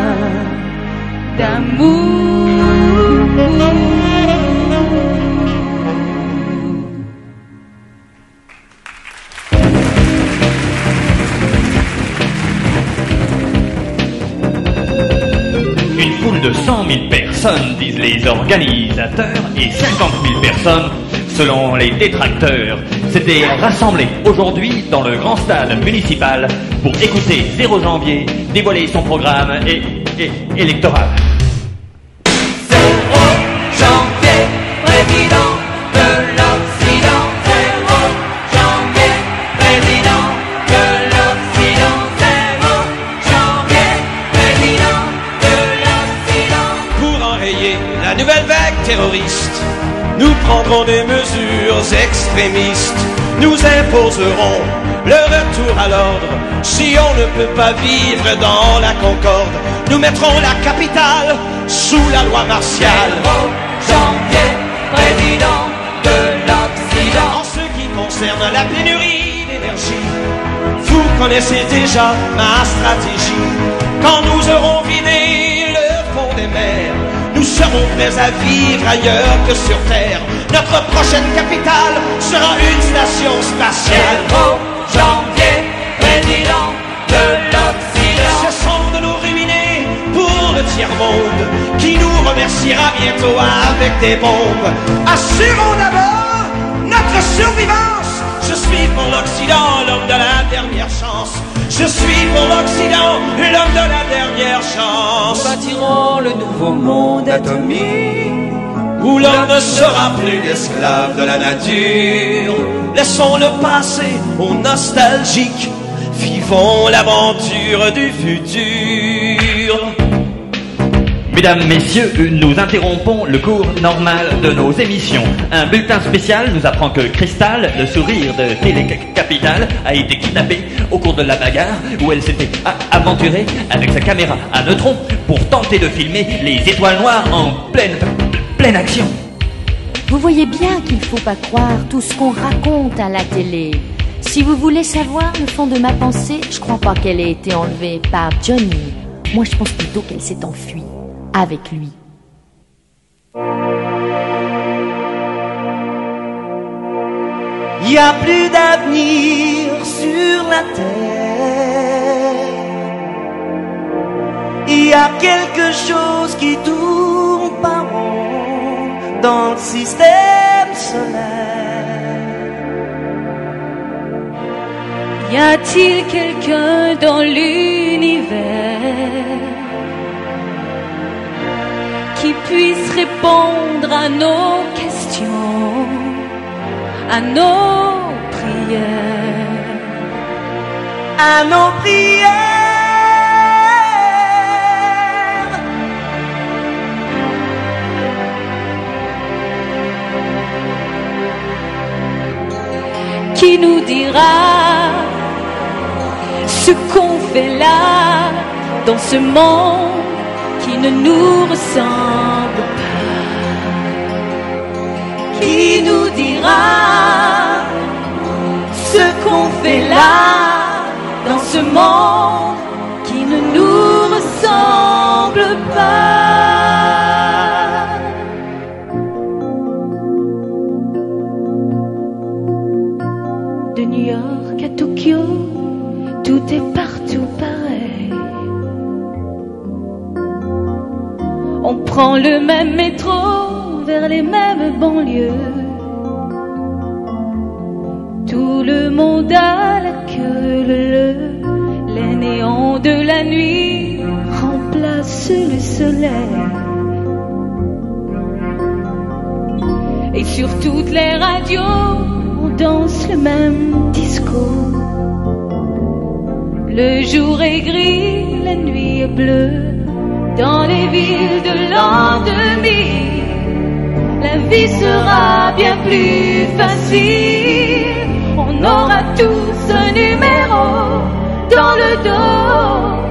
d'amour. De cent mille personnes, disent les organisateurs, et cinquante mille personnes, selon les détracteurs, s'étaient rassemblées aujourd'hui dans le grand stade municipal pour écouter Zéro Janvier dévoiler son programme et, et, électoral. Zéro Janvier, président de l'Occident. Zéro Janvier, président de l'Occident. Zéro Janvier, président de la nouvelle vague terroriste. Nous prendrons des mesures extrémistes. Nous imposerons le retour à l'ordre. Si on ne peut pas vivre dans la concorde, nous mettrons la capitale sous la loi martiale. Zéro janvier, président de l'Occident. En ce qui concerne la pénurie d'énergie, vous connaissez déjà ma stratégie. Quand nous aurons vidé le fond des mers, nous serons prêts à vivre ailleurs que sur Terre. Notre prochaine capitale sera une station spatiale. Zéro janvier, président de l'Occident. Cessons de nous ruiner pour le tiers-monde qui nous remerciera bientôt avec des bombes. Assurons d'abord notre survivance. Je suis pour l'Occident l'homme de la dernière chance. Je suis pour l'Occident l'homme de la dernière chance. Nous bâtirons le nouveau monde atomique où l'homme ne sera plus l'esclave de la nature. Laissons le passé aux nostalgiques, vivons l'aventure du futur. Mesdames, messieurs, nous interrompons le cours normal de nos émissions. Un bulletin spécial nous apprend que Cristal, le sourire de Télécapital, a été kidnappée au cours de la bagarre où elle s'était aventurée avec sa caméra à neutrons pour tenter de filmer les étoiles noires en pleine, pleine action. Vous voyez bien qu'il ne faut pas croire tout ce qu'on raconte à la télé. Si vous voulez savoir le fond de ma pensée, je crois pas qu'elle ait été enlevée par Johnny. Moi, je pense plutôt qu'elle s'est enfuie avec lui. Il n'y a plus d'avenir sur la terre. Il y a quelque chose qui tourne par rond dans le système solaire. Y a-t-il quelqu'un dans l'univers qui puisse répondre à nos questions, à nos prières, à nos prières. Qui nous dira ce qu'on fait là, dans ce monde qui ne nous ressemble pas? Qui nous dira ce qu'on fait là, dans ce monde qui ne nous ressemble pas? De New York à Tokyo, tout est partout pareil. On prend le même métro vers les mêmes banlieues. Tout le monde a la queue leu leu. Les néons de la nuit remplacent le soleil. Et sur toutes les radios, on danse le même disco. Le jour est gris, la nuit est bleue. Dans les villes de l'an deux mille, la vie sera bien plus facile. On tous ce numéro dans le dos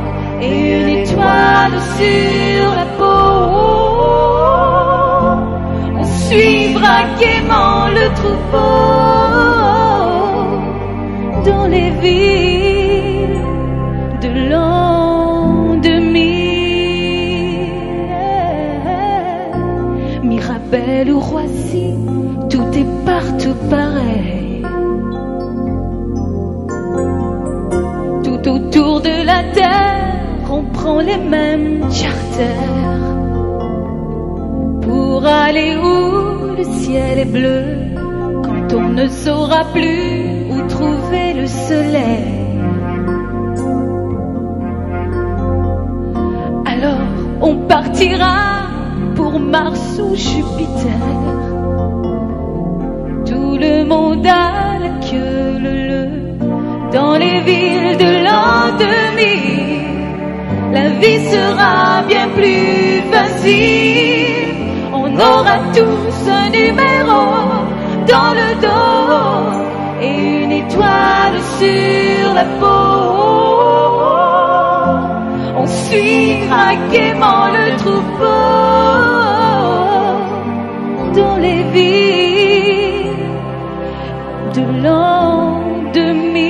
et une étoile sur la peau. On suivra gaiement le troupeau dans les villes de l'an deux mille. Mirabel ou Roissy, tout est partout pareil. Autour de la terre, on prend les mêmes charters pour aller où le ciel est bleu, quand on ne saura plus où trouver le soleil. Alors on partira pour Mars ou Jupiter. Tout le monde a la queue leu-leu dans les villes de l'an deux mille, la vie sera bien plus facile. On aura tous un numéro dans le dos et une étoile sur la peau. On suivra gaiement le troupeau dans les villes de l'an deux mille.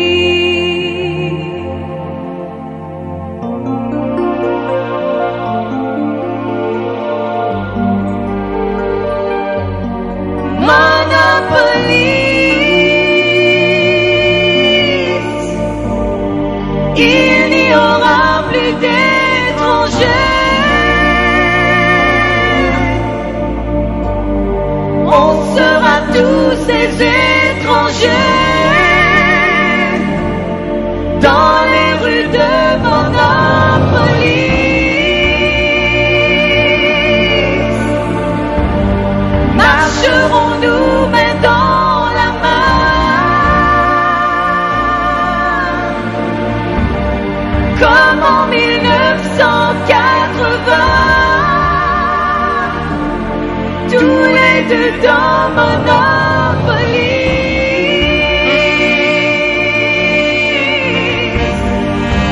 Dans Monopoly,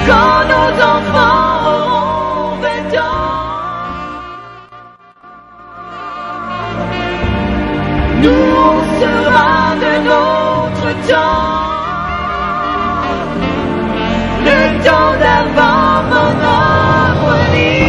quand nos enfants auront vingt ans, nous on sera de notre temps, le temps d'avant Monopoly.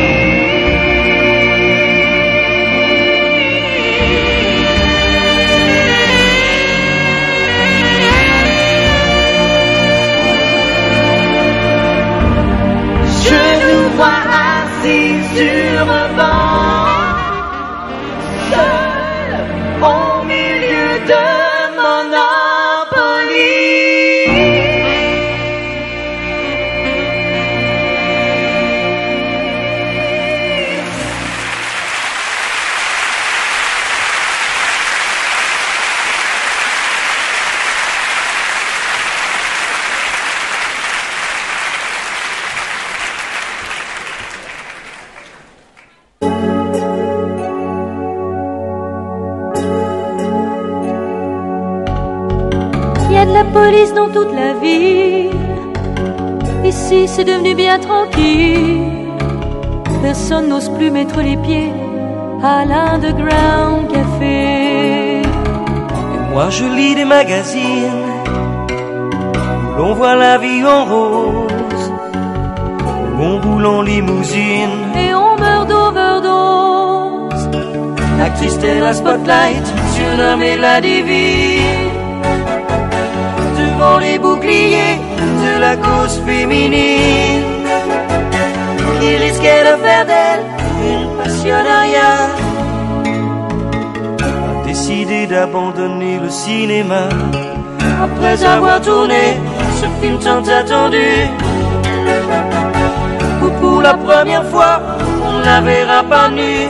Police dans toute la ville. Ici c'est devenu bien tranquille. Personne n'ose plus mettre les pieds à l'Underground Café. Et moi je lis des magazines où l'on voit la vie en rose, où on roule en limousine et on meurt d'overdose. La Cristal Spotlight surnommée la divine, devant les boucliers de la cause féminine, qui risquait de faire d'elle une passionnariat, a décidé d'abandonner le cinéma après avoir tourné ce film tant attendu, où pour la première fois on ne la verra pas nue.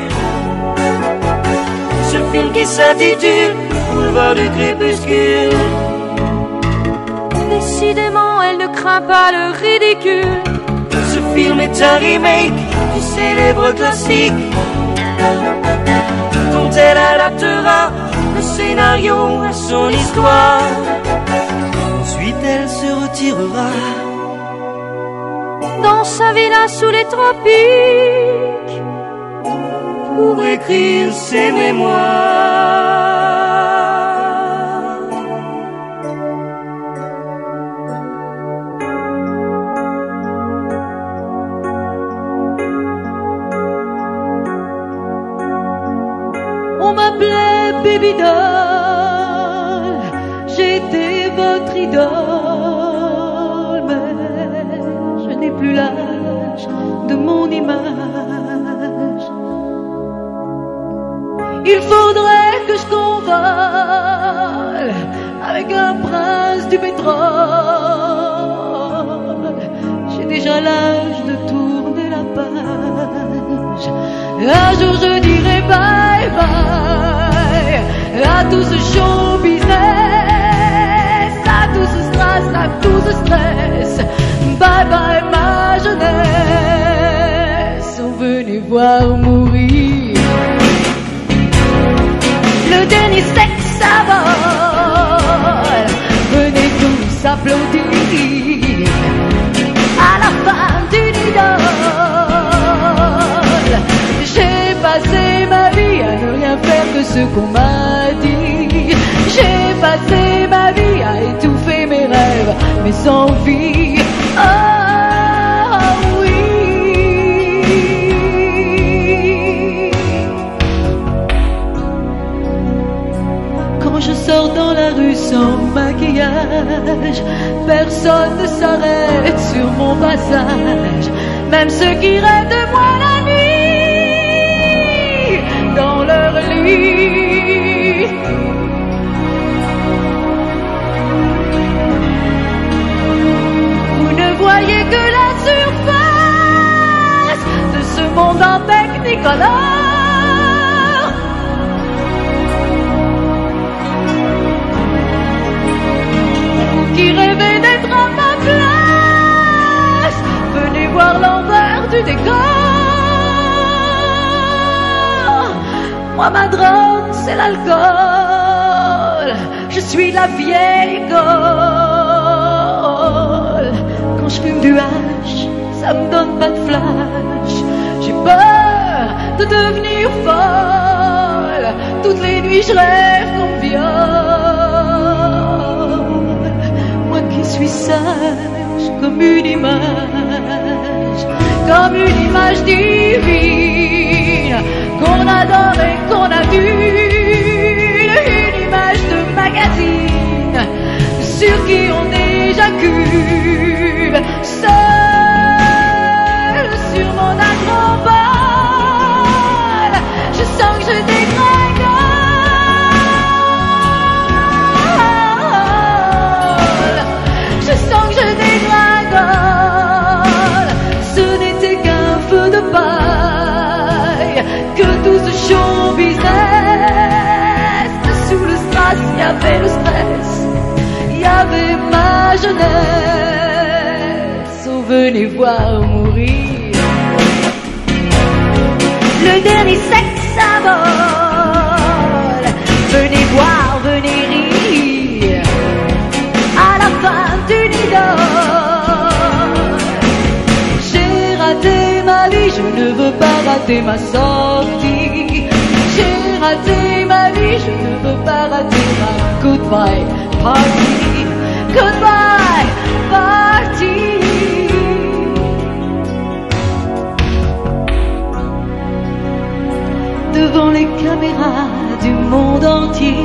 Ce film qui s'intitule Boulevard du crépuscule. Décidément, elle ne craint pas le ridicule. Ce film est un remake du célèbre classique dont elle adaptera le scénario à son histoire. Ensuite, elle parlera dans sa villa sous les tropiques pour écrire ses mémoires. On m'appelait Baby Doll, j'étais votre idole, mais je n'ai plus l'âge de mon image. Il faudrait que je convole avec un prince du pétrole. J'ai déjà l'âge de tourner la page. Un jour je dirai bye bye à tout ce show business, à tout ce stress, à tout ce stress. Bye bye ma jeunesse, sont venus voir mourir le dernier sexe à vol. Venez tous applaudir à la femme d'une idole. J'ai passé ma vie à ne rien faire que ce qu'on m'a dit. J'ai passé ma vie à étouffer mes rêves, mes envies. Oh, dans la rue sans maquillage, personne ne s'arrête sur mon passage. Même ceux qui rêvent de moi la nuit dans leur lit. Vous ne voyez que la surface de ce monde en technicolore. Qui rêvait d'être à ma place, venez voir l'envers du décor. Moi ma drogue c'est l'alcool, je suis la vieille école. Quand je fume du hash, ça me donne pas de flash. J'ai peur de devenir folle, toutes les nuits je rêve qu'on me viole. Je suis sage comme une image, comme une image divine qu'on adore et qu'on adule, une image de magazine sur qui on éjacule. Seule sur mon acropole, je sens que je dégringole. Show business, sous le stress, il y avait le stress, il y avait ma jeunesse. On venait voir mourir le dernier sexe à vol. Venez voir, venez rire à la fin d'une idole. J'ai raté ma vie, je ne veux pas rater ma sortie. J'ai raté ma vie, je ne veux pas rater ma goodbye party, goodbye party. Devant les caméras du monde entier,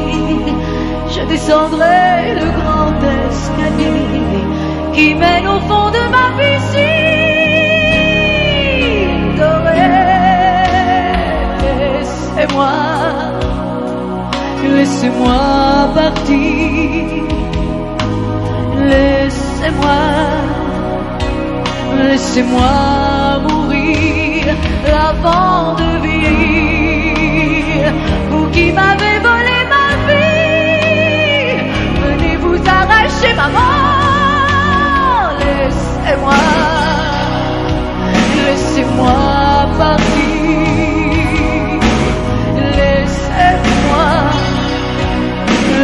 je descendrai le grand escalier qui mène au fond de ma piscine dorée. Laissez-moi, laissez-moi partir, laissez-moi, laissez-moi mourir avant de vieillir. Vous qui m'avez volé ma vie, venez vous arracher ma mort. Laissez-moi, laissez-moi partir.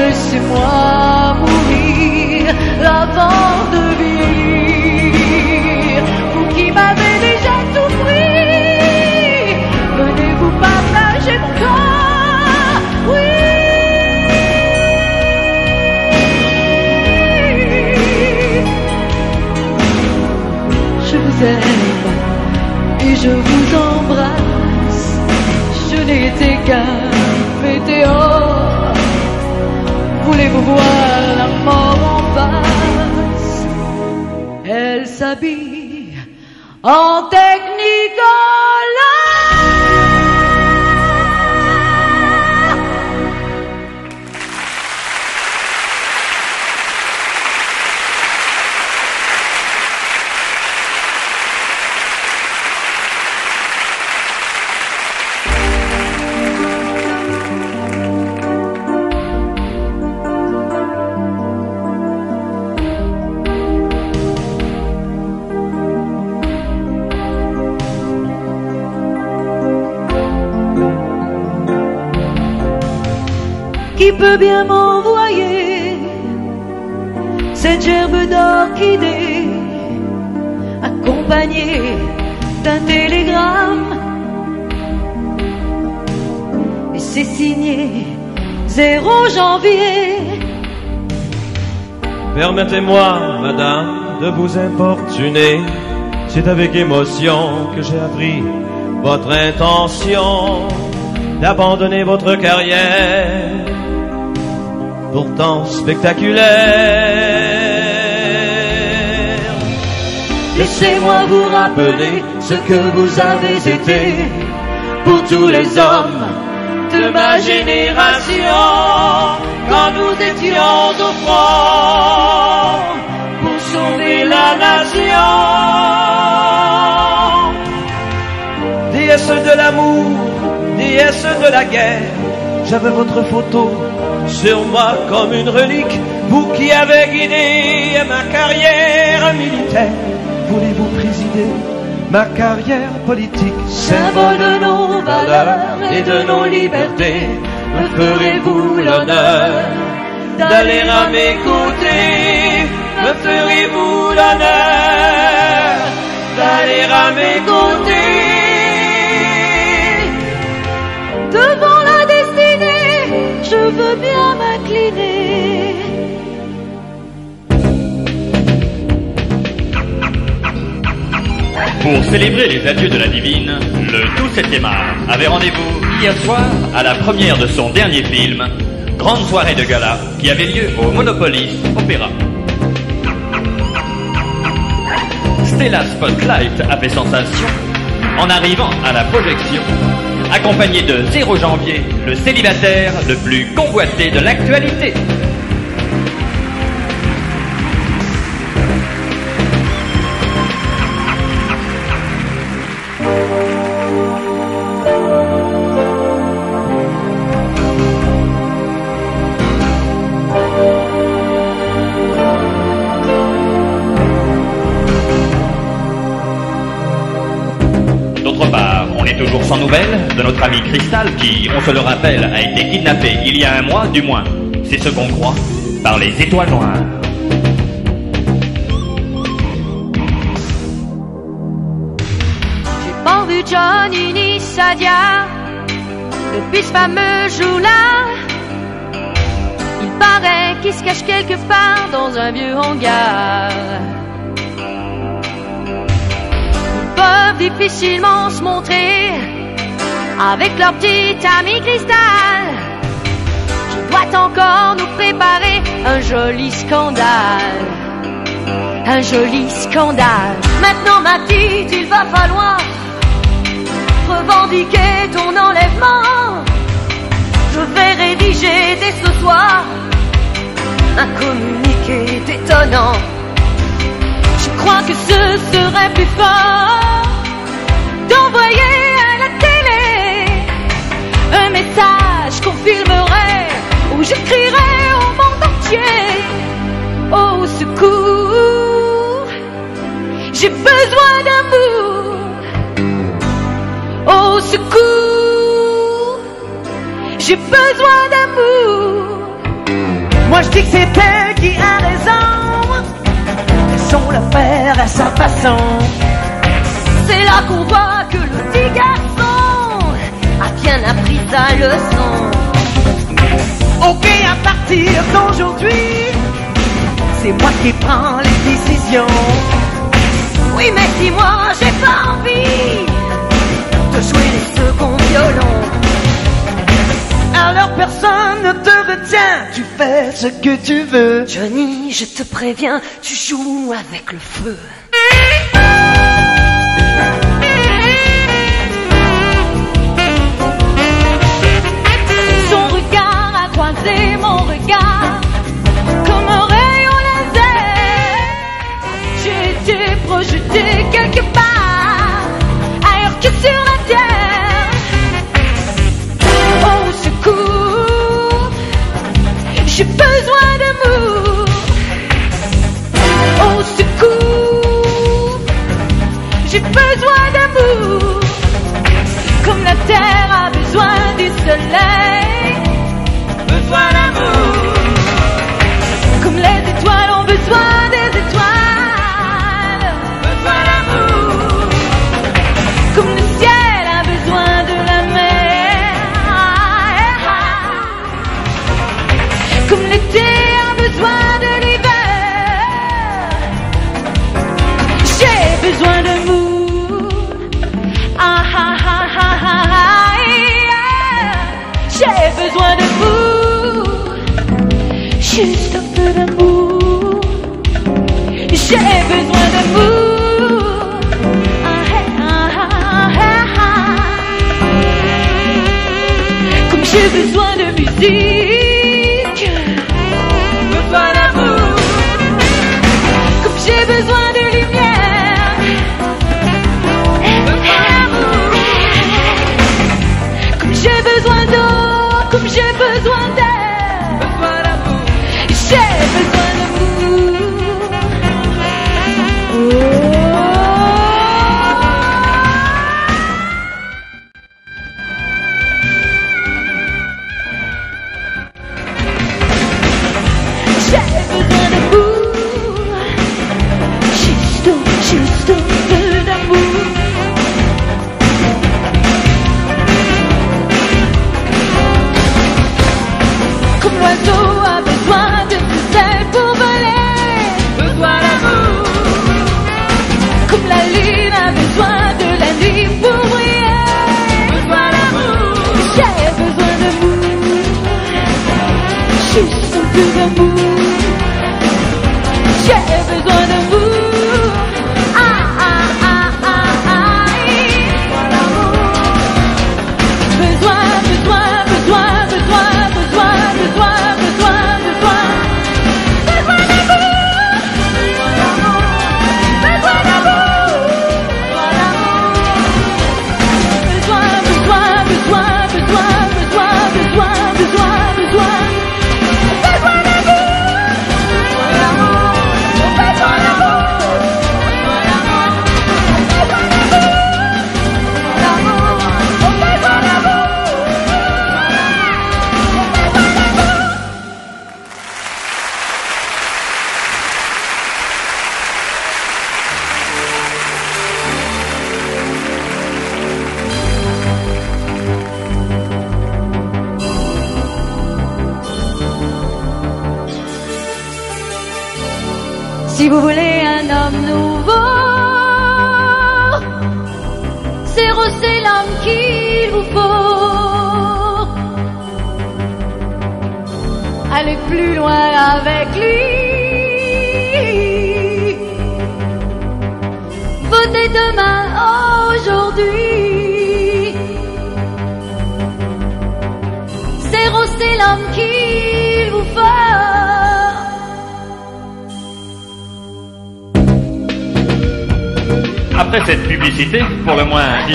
Laissez-moi mourir avant de vivre. t'aime et je vous embrasse. Je n'étais qu'un météore. Voulez-vous voir la mort en passe? Elle s'habille en technicolor. Qui peut bien m'envoyer cette gerbe d'orchidée accompagnée d'un télégramme? Et c'est signé Zéro Janvier. Permettez-moi, madame, de vous importuner. C'est avec émotion que j'ai appris votre intention d'abandonner votre carrière pourtant spectaculaire. Laissez-moi vous rappeler ce que vous avez été pour tous les hommes de ma génération, quand nous étions au front pour sauver la nation. Déesse de l'amour, déesse de la guerre, j'avais votre photo sur moi comme une relique, vous qui avez guidé ma carrière militaire. Voulez-vous présider ma carrière politique? Symbole de nos valeurs et de nos libertés, me ferez-vous l'honneur d'aller à mes côtés? Me ferez-vous l'honneur d'aller à mes côtés? Devant je veux bien m'incliner. Pour célébrer les adieux de la divine, le tout septième art avait rendez-vous hier soir à la première de son dernier film, grande soirée de gala, qui avait lieu au Monopolis Opéra. Stella Spotlight a fait sensation en arrivant à la projection, accompagné de Zéro Janvier, le célibataire le plus convoité de l'actualité. Sans nouvelles de notre ami Cristal qui, on se le rappelle, a été kidnappé il y a un mois, du moins, c'est ce qu'on croit, par les étoiles noires. J'ai pas vu Johnny ni Sadia depuis ce fameux jour-là. Il paraît qu'il se cache quelque part dans un vieux hangar. Ils peuvent difficilement se montrer avec leur petit ami Cristal. Je dois encore nous préparer un joli scandale, un joli scandale. Maintenant ma petite, il va falloir revendiquer ton enlèvement. Je vais rédiger dès ce soir un communiqué détonnant. Je crois que ce serait plus fort d'envoyer à la télé un message qu'on filmerait, où j'écrirais au monde entier: au secours, j'ai besoin d'amour. Au secours, j'ai besoin d'amour. Moi je dis que c'est elle qui a raison, laissons la faire à sa façon. C'est là qu'on voit que le petit garçon a bien appris sa leçon. Ok, à partir d'aujourd'hui, c'est moi qui prends les décisions. Oui, mais dis-moi, j'ai pas envie de jouer les seconds violons. Alors personne ne te retient, tu fais ce que tu veux. Johnny, je te préviens, tu joues avec le feu. Son regard a croisé mon regard comme un rayon laser. J'ai été projeté quelque part ailleurs que sur la terre. Au secours, j'ai besoin d'amour. Au secours, j'ai besoin d'amour. Comme la terre a besoin du soleil, besoin d'amour. Comme les étoiles ont besoin des étoiles, besoin d'amour. Comme le ciel a besoin de la mer. Comme l'été a besoin de l'hiver. J'ai besoin d'amour. J'ai besoin d'amour, juste un peu d'amour. J'ai besoin d'amour. Ah, ah, ah, ah. Comme j'ai besoin de musique, besoin d'amour. Comme j'ai besoin de lumière, besoin d'amour. Comme j'ai besoin d'eau. Comme j'ai besoin d'air, besoin d'amour. J'ai besoin d'amour. Oh. J'ai besoin d'amour. Juste, juste de l'amour. L'oiseau a besoin de ficelles pour voler, besoin d'amour. Comme la lune a besoin de la nuit pour briller, besoin d'amour. J'ai besoin d'amour, juste un peu d'amour. J'ai besoin d'amour. Ah ah ah ah ah. Besoin d'amour. Besoin, besoin, besoin, besoin, besoin, besoin. Si vous voulez un homme nouveau, Zéro c'est l'homme qu'il vous faut. Allez plus loin avec lui. Votez demain, aujourd'hui. Zéro c'est l'homme qu'il vous faut. Après cette publicité, pour le moins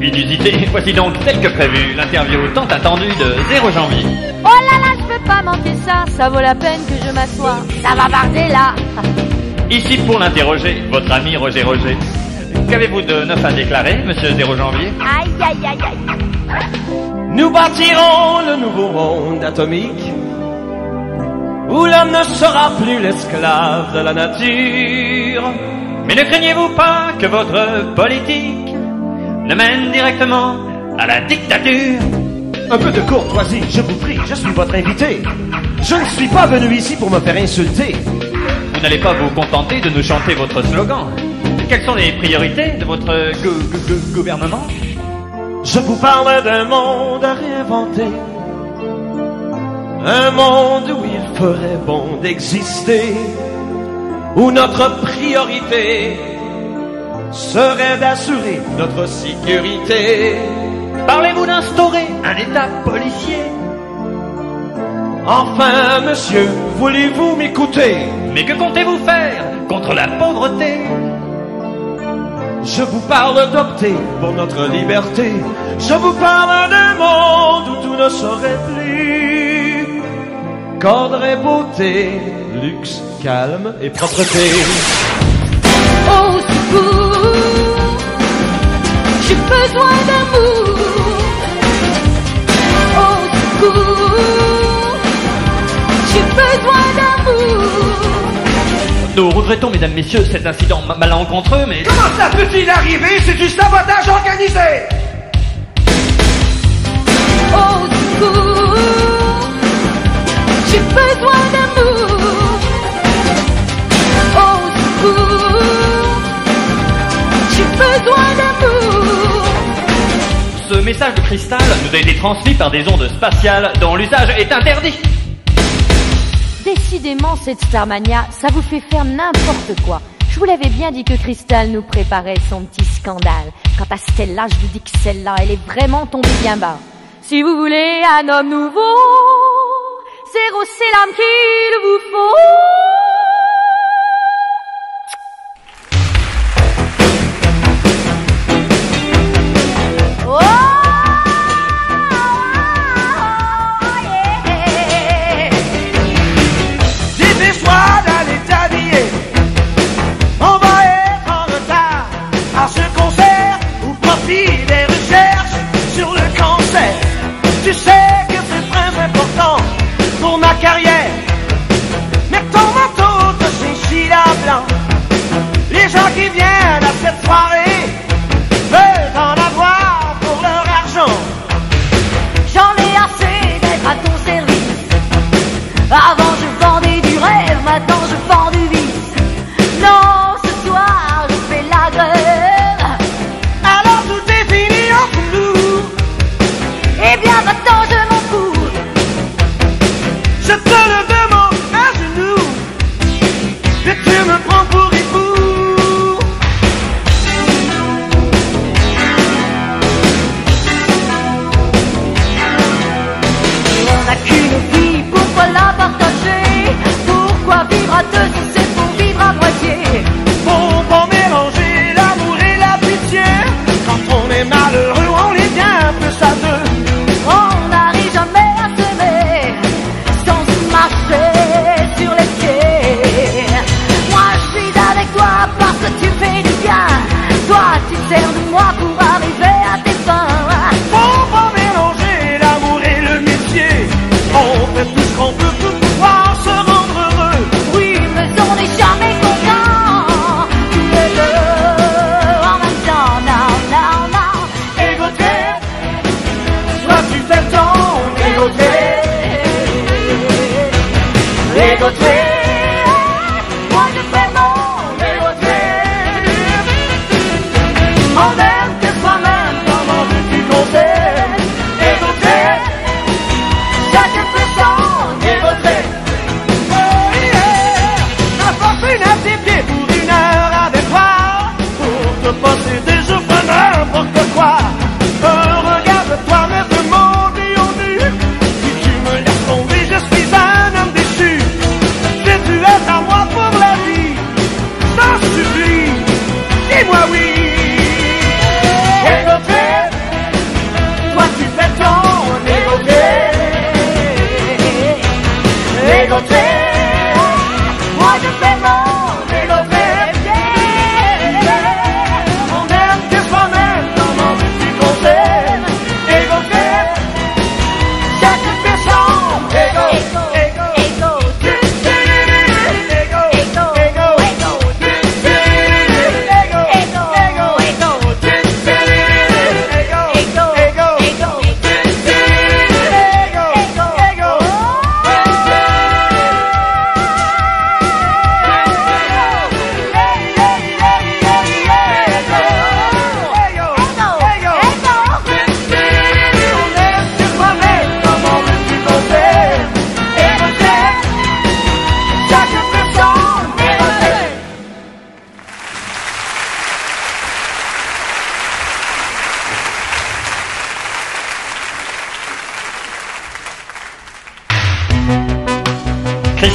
inusitée, voici donc, tel que prévu, l'interview tant attendue de Zéro Janvier. Oh là là, je peux pas manquer ça, ça vaut la peine que je m'assoie, ça va barder là. Ici pour l'interroger, votre ami Roger Roger. Qu'avez-vous de neuf à déclarer, monsieur Zéro Janvier? Aïe, aïe, aïe, aïe. Nous bâtirons le nouveau monde atomique, où l'homme ne sera plus l'esclave de la nature. Mais ne craignez-vous pas que votre politique ne mène directement à la dictature? Un peu de courtoisie, je vous prie, je suis votre invité. Je ne suis pas venu ici pour me faire insulter. Vous n'allez pas vous contenter de nous chanter votre slogan, quelles sont les priorités de votre go, go, go, gouvernement? Je vous parle d'un monde à réinventer, un monde où il ferait bon d'exister, où notre priorité serait d'assurer notre sécurité. Parlez-vous d'instaurer un état policier? Enfin, monsieur, voulez-vous m'écouter? Mais que comptez-vous faire contre la pauvreté? Je vous parle d'opter pour notre liberté. Je vous parle d'un monde où tout ne serait plus qu'ordre et beauté, luxe, calme et propreté. Au secours, j'ai besoin d'amour. Au secours, j'ai besoin d'amour. Nous regrettons, mesdames, messieurs, cet incident malencontreux, mais... Comment ça peut-il arriver? C'est du sabotage organisé! Au secours, j'ai besoin d'amour. Au secours, j'ai besoin d'amour. Ce message de Cristal nous a été transmis par des ondes spatiales dont l'usage est interdit. Décidément, cette Starmania, ça vous fait faire n'importe quoi. Je vous l'avais bien dit que Cristal nous préparait son petit scandale. Quant à Stella, je vous dis que celle-là, elle est vraiment tombée bien bas. Si vous voulez un homme nouveau, zéro, c'est l'âme qu'il vous faut. Oh! Des recherches sur le cancer. Tu sais que c'est très important pour ma carrière.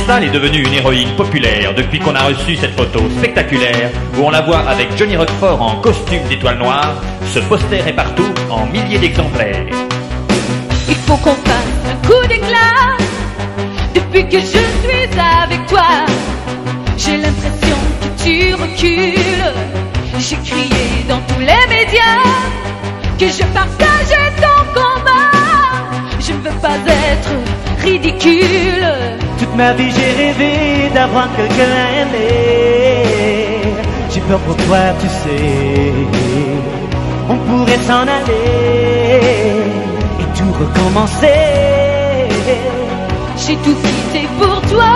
Cristal est devenue une héroïne populaire depuis qu'on a reçu cette photo spectaculaire où on la voit avec Johnny Rockfort en costume d'étoile noire. Ce poster est partout en milliers d'exemplaires. Il faut qu'on fasse un coup d'éclat. Depuis que je suis avec toi, j'ai l'impression que tu recules. J'ai crié dans tous les médias que je partageais ton combat. Je ne veux pas être ridicule. Toute ma vie j'ai rêvé d'avoir quelqu'un à aimer. J'ai peur pour toi, tu sais. On pourrait s'en aller et tout recommencer. J'ai tout quitté pour toi.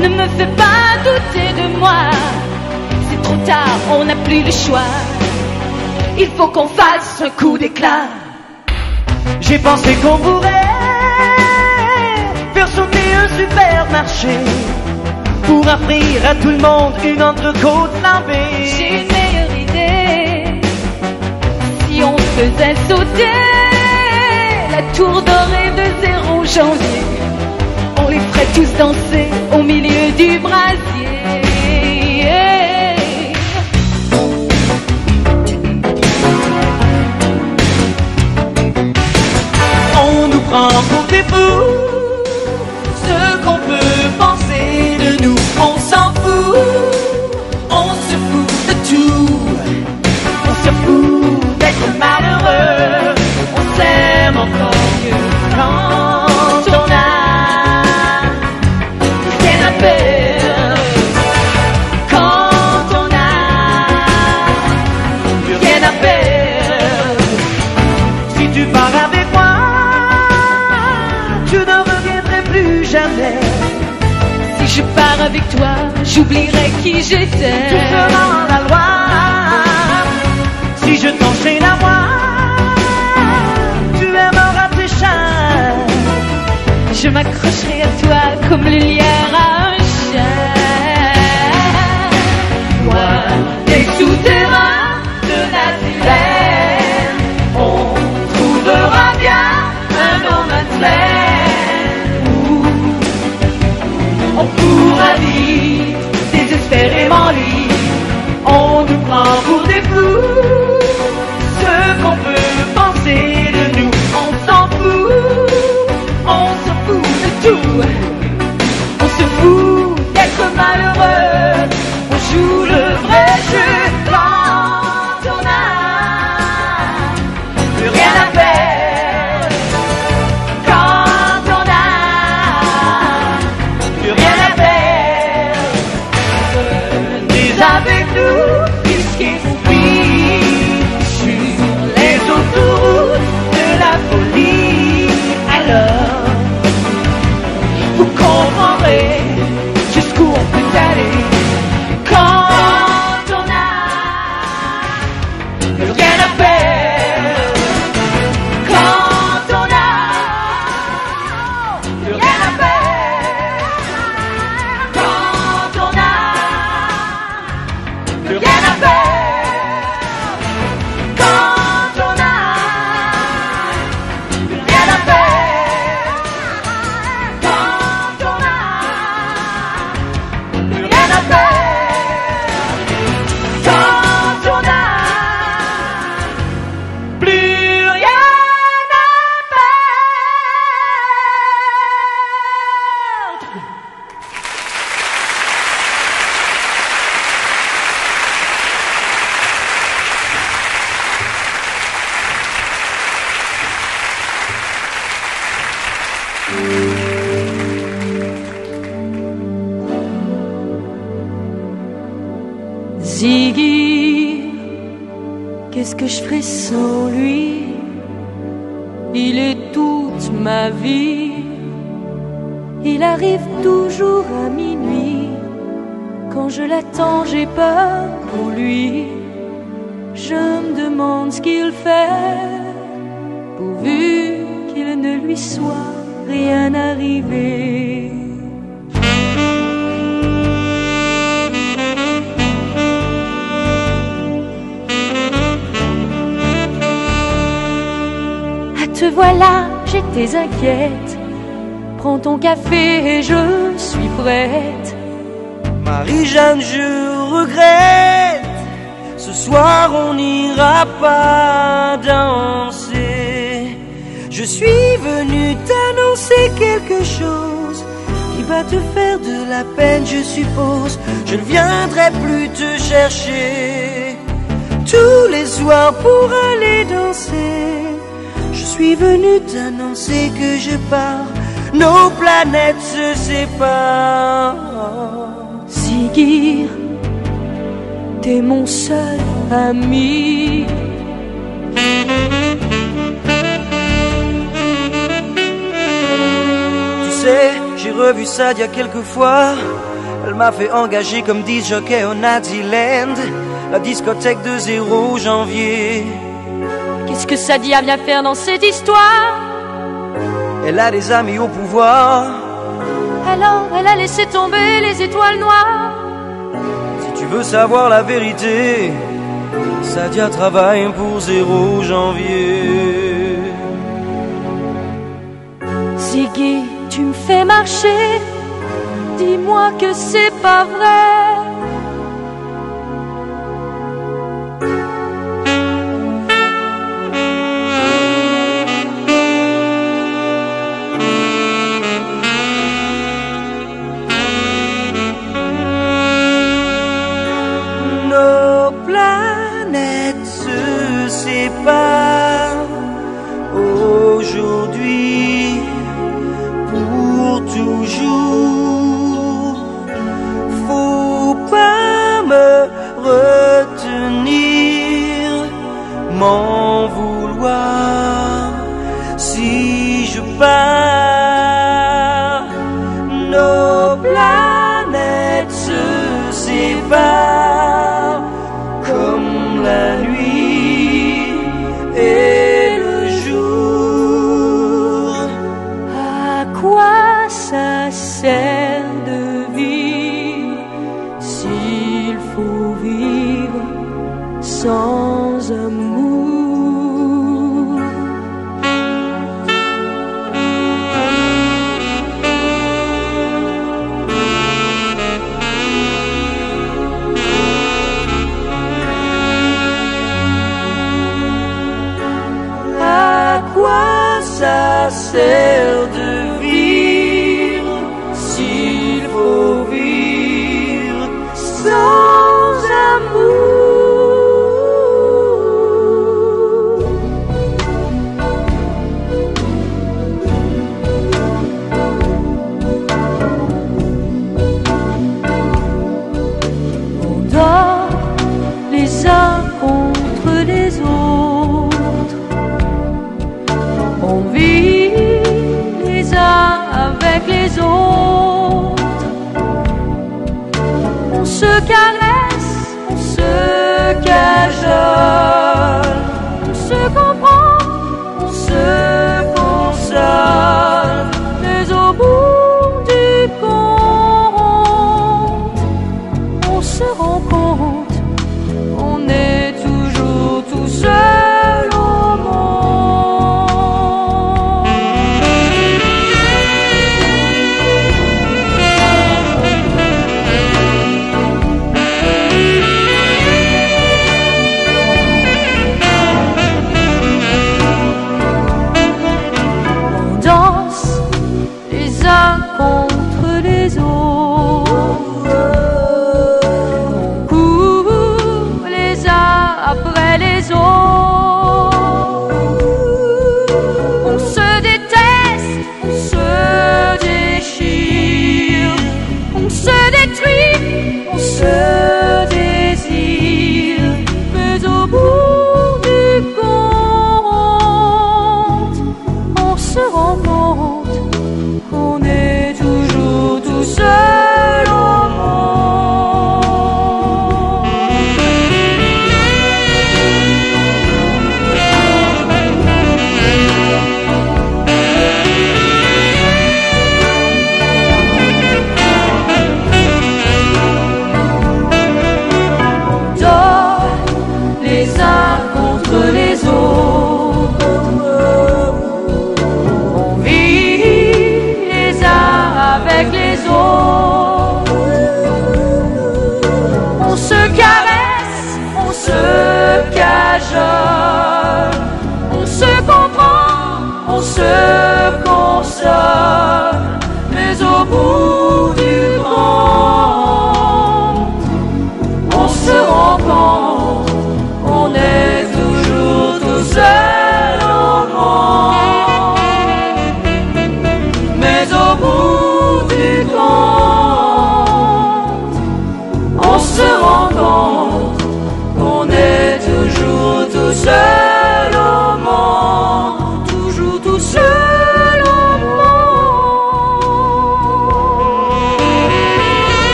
Ne me fais pas douter de moi. C'est trop tard, on n'a plus le choix. Il faut qu'on fasse un coup d'éclat. J'ai pensé qu'on pourrait faire sauter un supermarché pour offrir à tout le monde une entrecôte flambée. J'ai une meilleure idée. Si on faisait sauter la Tour Dorée de Zéro Janvier, on les ferait tous danser au milieu du brasier. On nous prend pour des fous. Ce qu'on peut penser de nous, on s'en fout. On se fout de tout. On se fout d'être malheureux. On s'aime encore mieux quand on a rien à perdre. Quand on a rien à perdre. Si tu pars avec jamais. Si je pars avec toi, j'oublierai qui j'étais. Tu seras dans la loi. Si je t'enchaîne à moi, tu aimeras tes chats. Je m'accrocherai à toi comme le lierre à un chat. Moi, des souterrains de Naziland, on trouvera bien un homme à plaire. On pourra vivre désespérément libre. On nous prend pour des fous. Ce qu'on peut penser de nous, on s'en fout. On se fout de tout. On se fout d'être malheureux. On joue le vrai jeu quand on a plus rien à faire. Ziggy, qu'est-ce que je ferais sans lui? Il est toute ma vie. Il arrive toujours à minuit. Quand je l'attends, j'ai peur pour lui. Je me demande ce qu'il fait, pourvu qu'il ne lui soit rien arrivé. Te voilà, j'étais inquiète. Prends ton café et je suis prête. Marie-Jeanne, je regrette. Ce soir on n'ira pas danser. Je suis venue t'annoncer quelque chose qui va te faire de la peine, je suppose. Je ne viendrai plus te chercher tous les soirs pour aller danser. Je suis venue t'annoncer que je pars. Nos planètes se séparent. Ziggy, t'es mon seul ami. Tu sais, j'ai revu Sadia quelques fois. Elle m'a fait engager comme disjockey au Naziland, la discothèque de Zéro Janvier. Qu'est-ce que Sadia vient faire dans cette histoire? Elle a des amis au pouvoir. Alors elle a laissé tomber les étoiles noires. Si tu veux savoir la vérité, Sadia travaille pour Zéro Janvier. Ziggy, tu me fais marcher. Dis-moi que c'est pas vrai.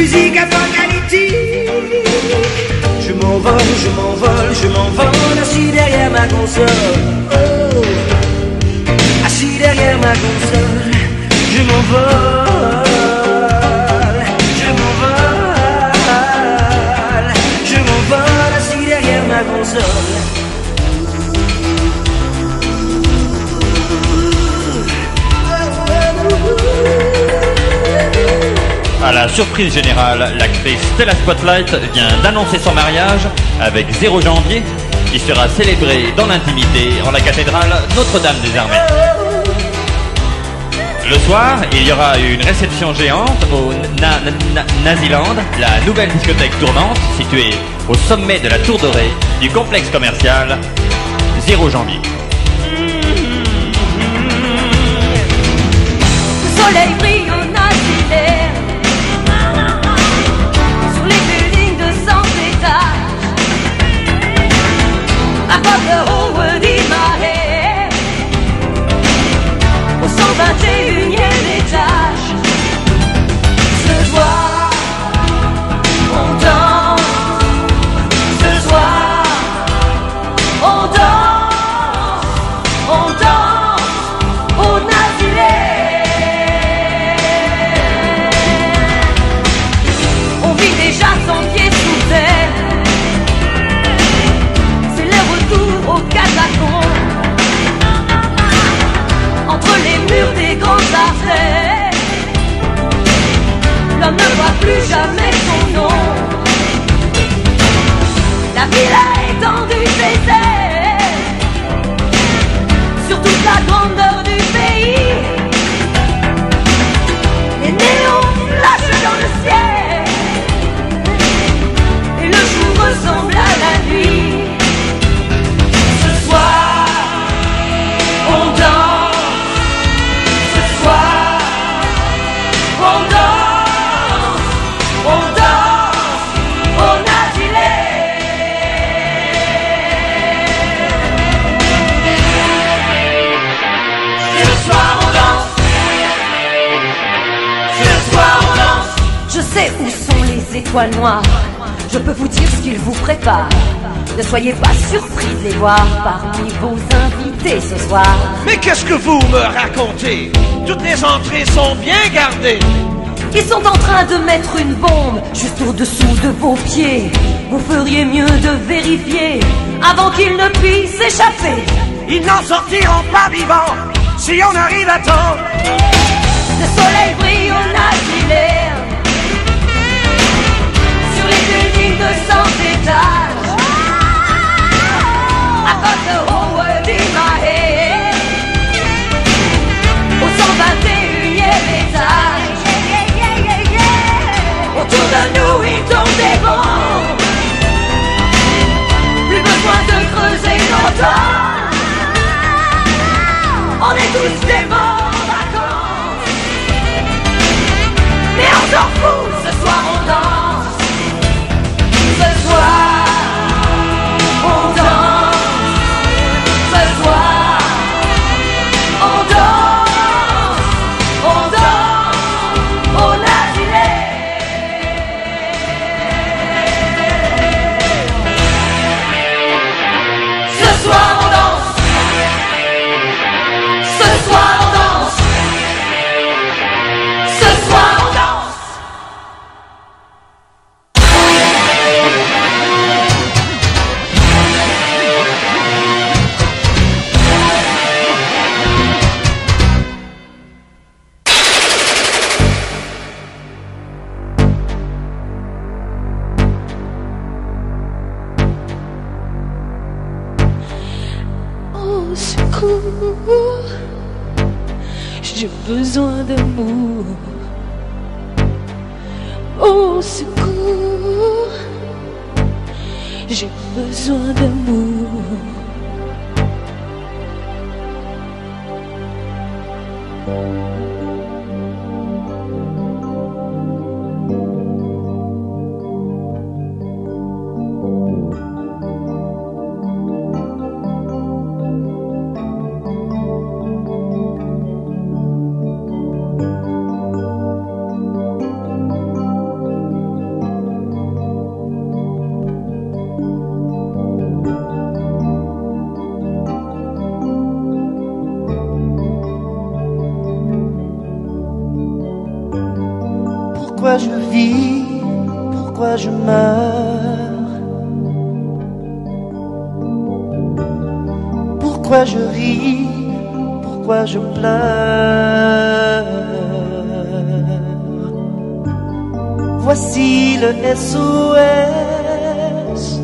musique apocalyptique. Je m'envole, je m'envole, je m'envole, assis derrière ma console. Oh, assis derrière ma console, je m'envole, je m'envole, je m'envole, assis derrière ma console. À la surprise générale, l'actrice Stella Spotlight vient d'annoncer son mariage avec Zéro Janvier, qui sera célébré dans l'intimité en la cathédrale Notre-Dame-des-Armées. Le soir, il y aura une réception géante au Na- Na- Naziland, la nouvelle discothèque tournante située au sommet de la Tour Dorée du complexe commercial Zéro Janvier. Le soleil brille en Naziland. Au cent vingt et unième étage, ce soir, on danse. Ce soir, on danse. On danse au Naziland. On vit déjà sans pieds sous terre. C'est le retour aux catacombes. Entre les murs des grandes artères, l'homme ne voit plus jamais son nom. La ville a étendu ses ailes sur toute la grandeur du pays. Les néons flashent dans le ciel et le jour ressemble à la nuit. Ce soir, où sont les étoiles noires? Je peux vous dire ce qu'ils vous préparent. Ne soyez pas surpris de les voir parmi vos invités ce soir. Mais qu'est-ce que vous me racontez? Toutes les entrées sont bien gardées. Ils sont en train de mettre une bombe juste au-dessous de vos pieds. Vous feriez mieux de vérifier avant qu'ils ne puissent échapper. Ils n'en sortiront pas vivants si on arrive à temps. Le soleil brille au Naziland. deux cents étages, I got the whole world in my head. Au cent vingt et unième étage, yeah, yeah, yeah, yeah, yeah. Autour de nous ils tombent des bombes. Plus besoin de creuser longtemps. On est tous des morts en vacances, mais on s'en fout, ce soir on danse. Ce soir, on danse. Ce soir, on danse. On danse au Naziland. Ce soir, on danse. Ce soir, on danse. Ce soir, on danse. J'ai besoin d'amour. Au secours, j'ai besoin d'amour. Pourquoi je vis? Pourquoi je meurs? Pourquoi je ris? Pourquoi je pleure? Voici le S O S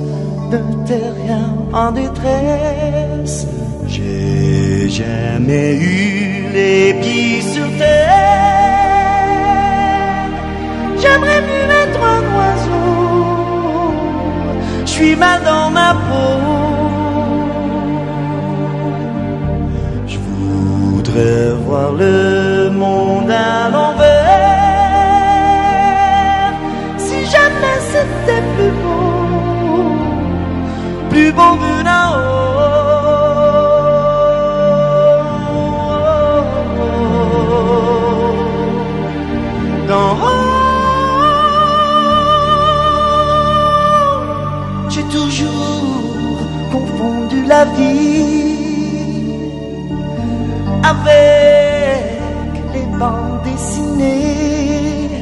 d'un terrien en détresse. J'ai jamais eu les pieds sur terre. J'aimerais mieux être un oiseau. Je suis mal dans ma peau. Je voudrais voir le monde à l'envers. Si jamais c'était plus beau, plus beau que d'en haut. D'en haut, j'ai toujours confondu la vie avec les bandes dessinées.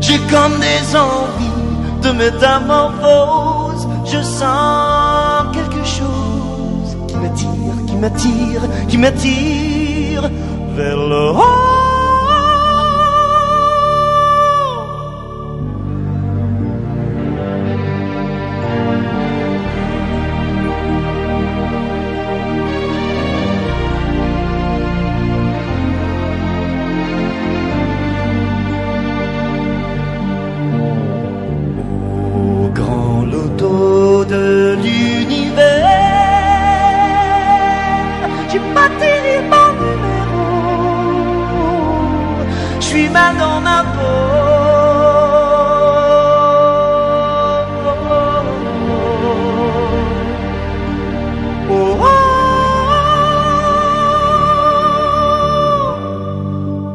J'ai comme des envies de métamorphose. Je sens quelque chose qui m'attire, qui m'attire, qui m'attire vers le haut.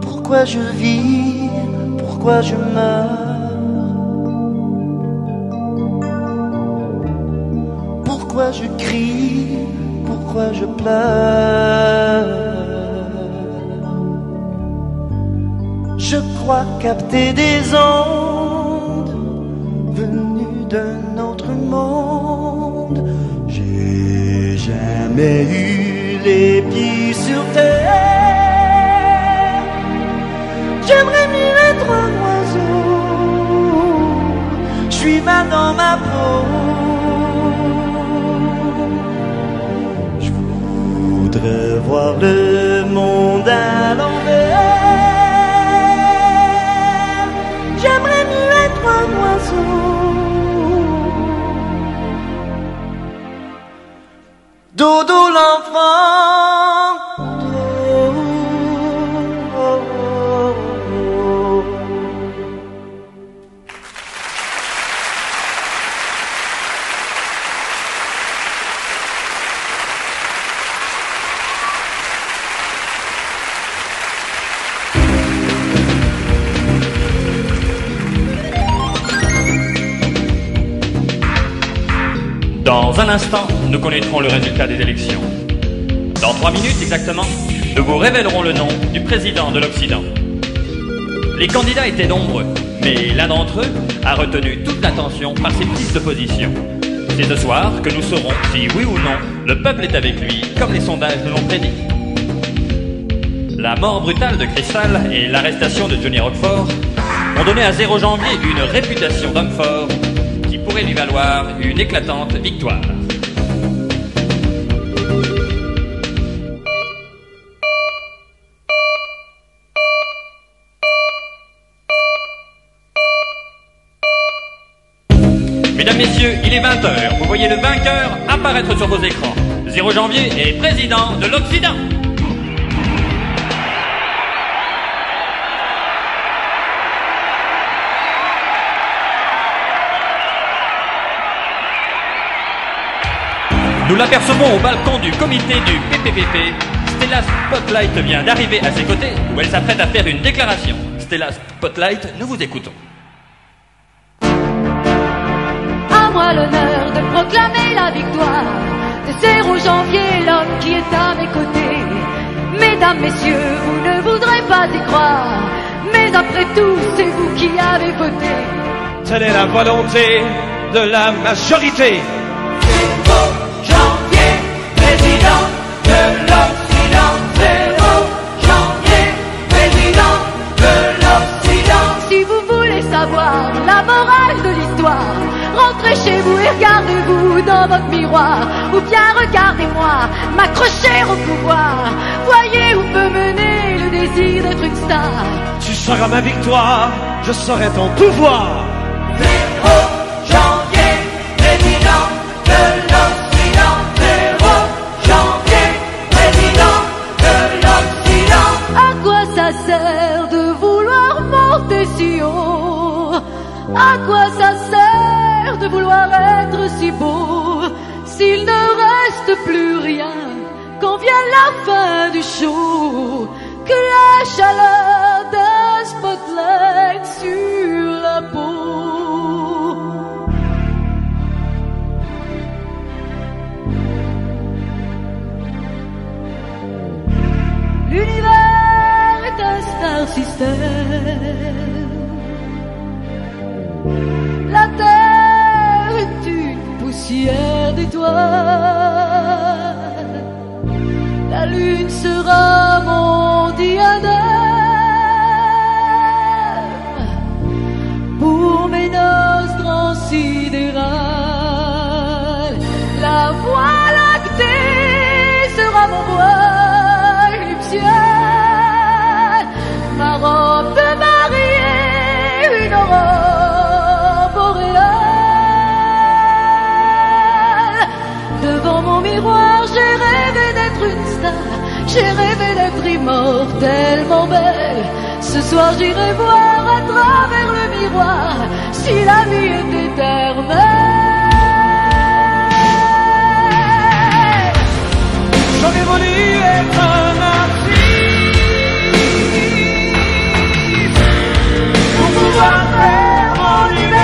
Pourquoi je vis, pourquoi je meurs? Pourquoi je crie, pourquoi je pleure? Je crois capter des ondes venues d'un autre monde. J'ai jamais eu les pieds sur terre. J'aimerais mieux être un oiseau. Je suis mal dans ma peau. Je voudrais voir le monde à l'envers. J'aimerais mieux être un oiseau. Dodo l'enfant. Dans un instant, nous connaîtrons le résultat des élections. Dans trois minutes exactement, nous vous révélerons le nom du président de l'Occident. Les candidats étaient nombreux, mais l'un d'entre eux a retenu toute l'attention par ses prises de position. C'est ce soir que nous saurons si, oui ou non, le peuple est avec lui, comme les sondages nous l'ont prédit. La mort brutale de Cristal et l'arrestation de Johnny Rockfort ont donné à Zéro Janvier une réputation d'homme fort qui pourrait lui valoir une éclatante victoire. Mesdames, Messieurs, il est vingt heures. Vous voyez le vainqueur apparaître sur vos écrans. Zéro Janvier est président de l'Occident. Nous l'apercevons au balcon du comité du P P P P. Stella Spotlight vient d'arriver à ses côtés où elle s'apprête à faire une déclaration. Stella Spotlight, nous vous écoutons. À moi l'honneur de proclamer la victoire de Zéro Janvier, l'homme qui est à mes côtés. Mesdames, Messieurs, vous ne voudrez pas y croire, Mais après tout, c'est vous qui avez voté. Telle est la volonté de la majorité. Zéro janvier, président de l'Occident. Zéro janvier, président de l'Occident. Si vous voulez savoir la morale de l'histoire, rentrez chez vous et regardez-vous dans votre miroir. Ou bien regardez-moi m'accrocher au pouvoir. Voyez où peut mener le désir d'être une star. Tu seras ma victoire, je serai ton pouvoir. Zéro janvier, président de l'Occident. Zéro janvier, président de l'Occident. À quoi ça sert de vouloir monter si haut? À quoi ça sert de vouloir être si beau, s'il ne reste plus rien, quand vient la fin du show, que la chaleur d'un spotlight sur la peau. L'univers est un star system. La terre poussière d'étoiles, la lune sera mon diadème pour mes noces transidérales. La voie lactée sera mon voile nuptial, ma robe de mariée, une aurore. J'ai rêvé d'être une star, j'ai rêvé d'être immortellement belle. Ce soir j'irai voir à travers le miroir si la vie est éternelle. J'aurais voulu être un artiste pour pouvoir faire mon univers.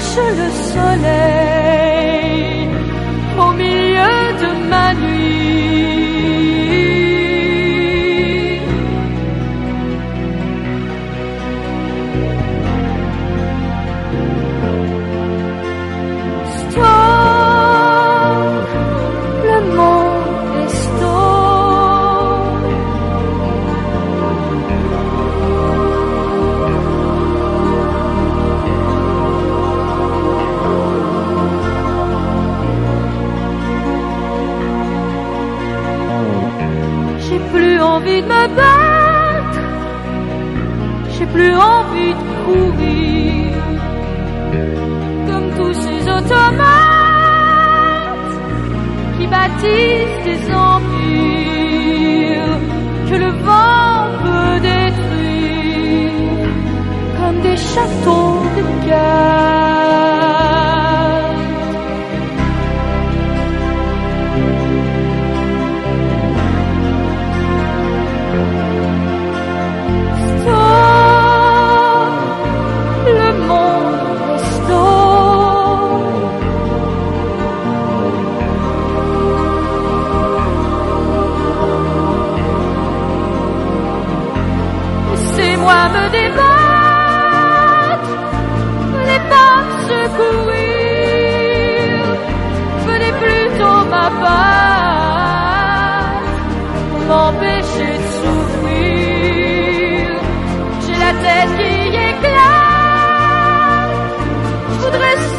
cherche le soleil au milieu de ma nuit. Star, le monde est envie de me battre, j'ai plus envie de courir, comme tous ces automates qui bâtissent des empires que le vent peut détruire, comme des châteaux de cartes.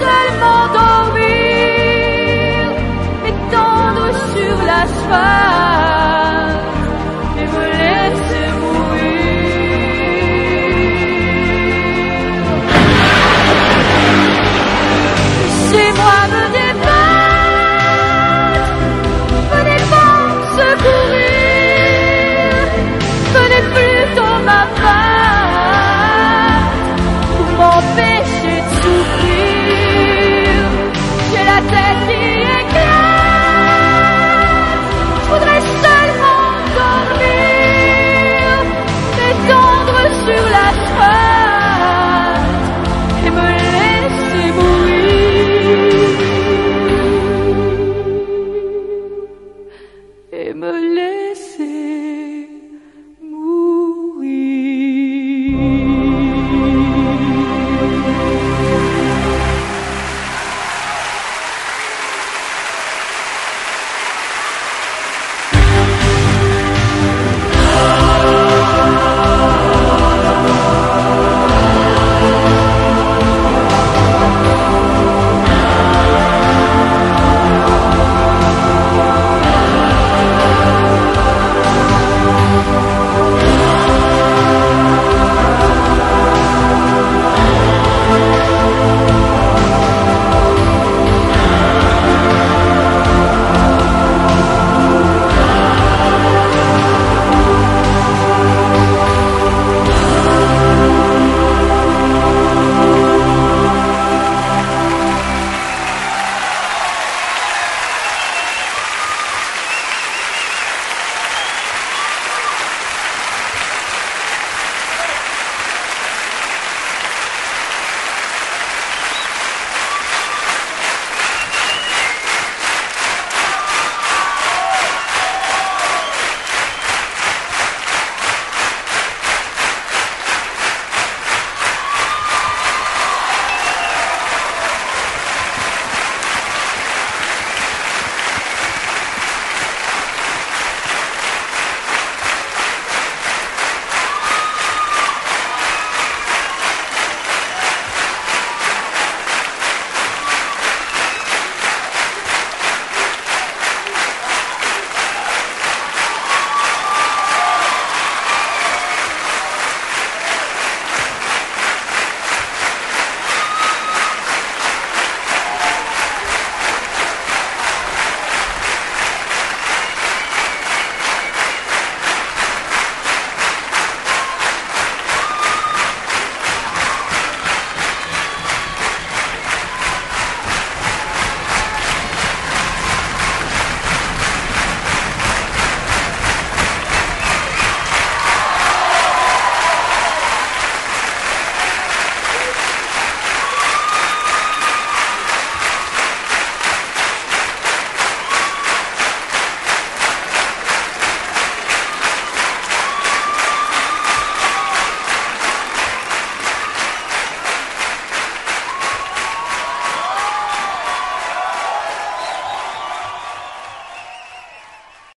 Seulement dormir, m'étendre sur l'asphalte.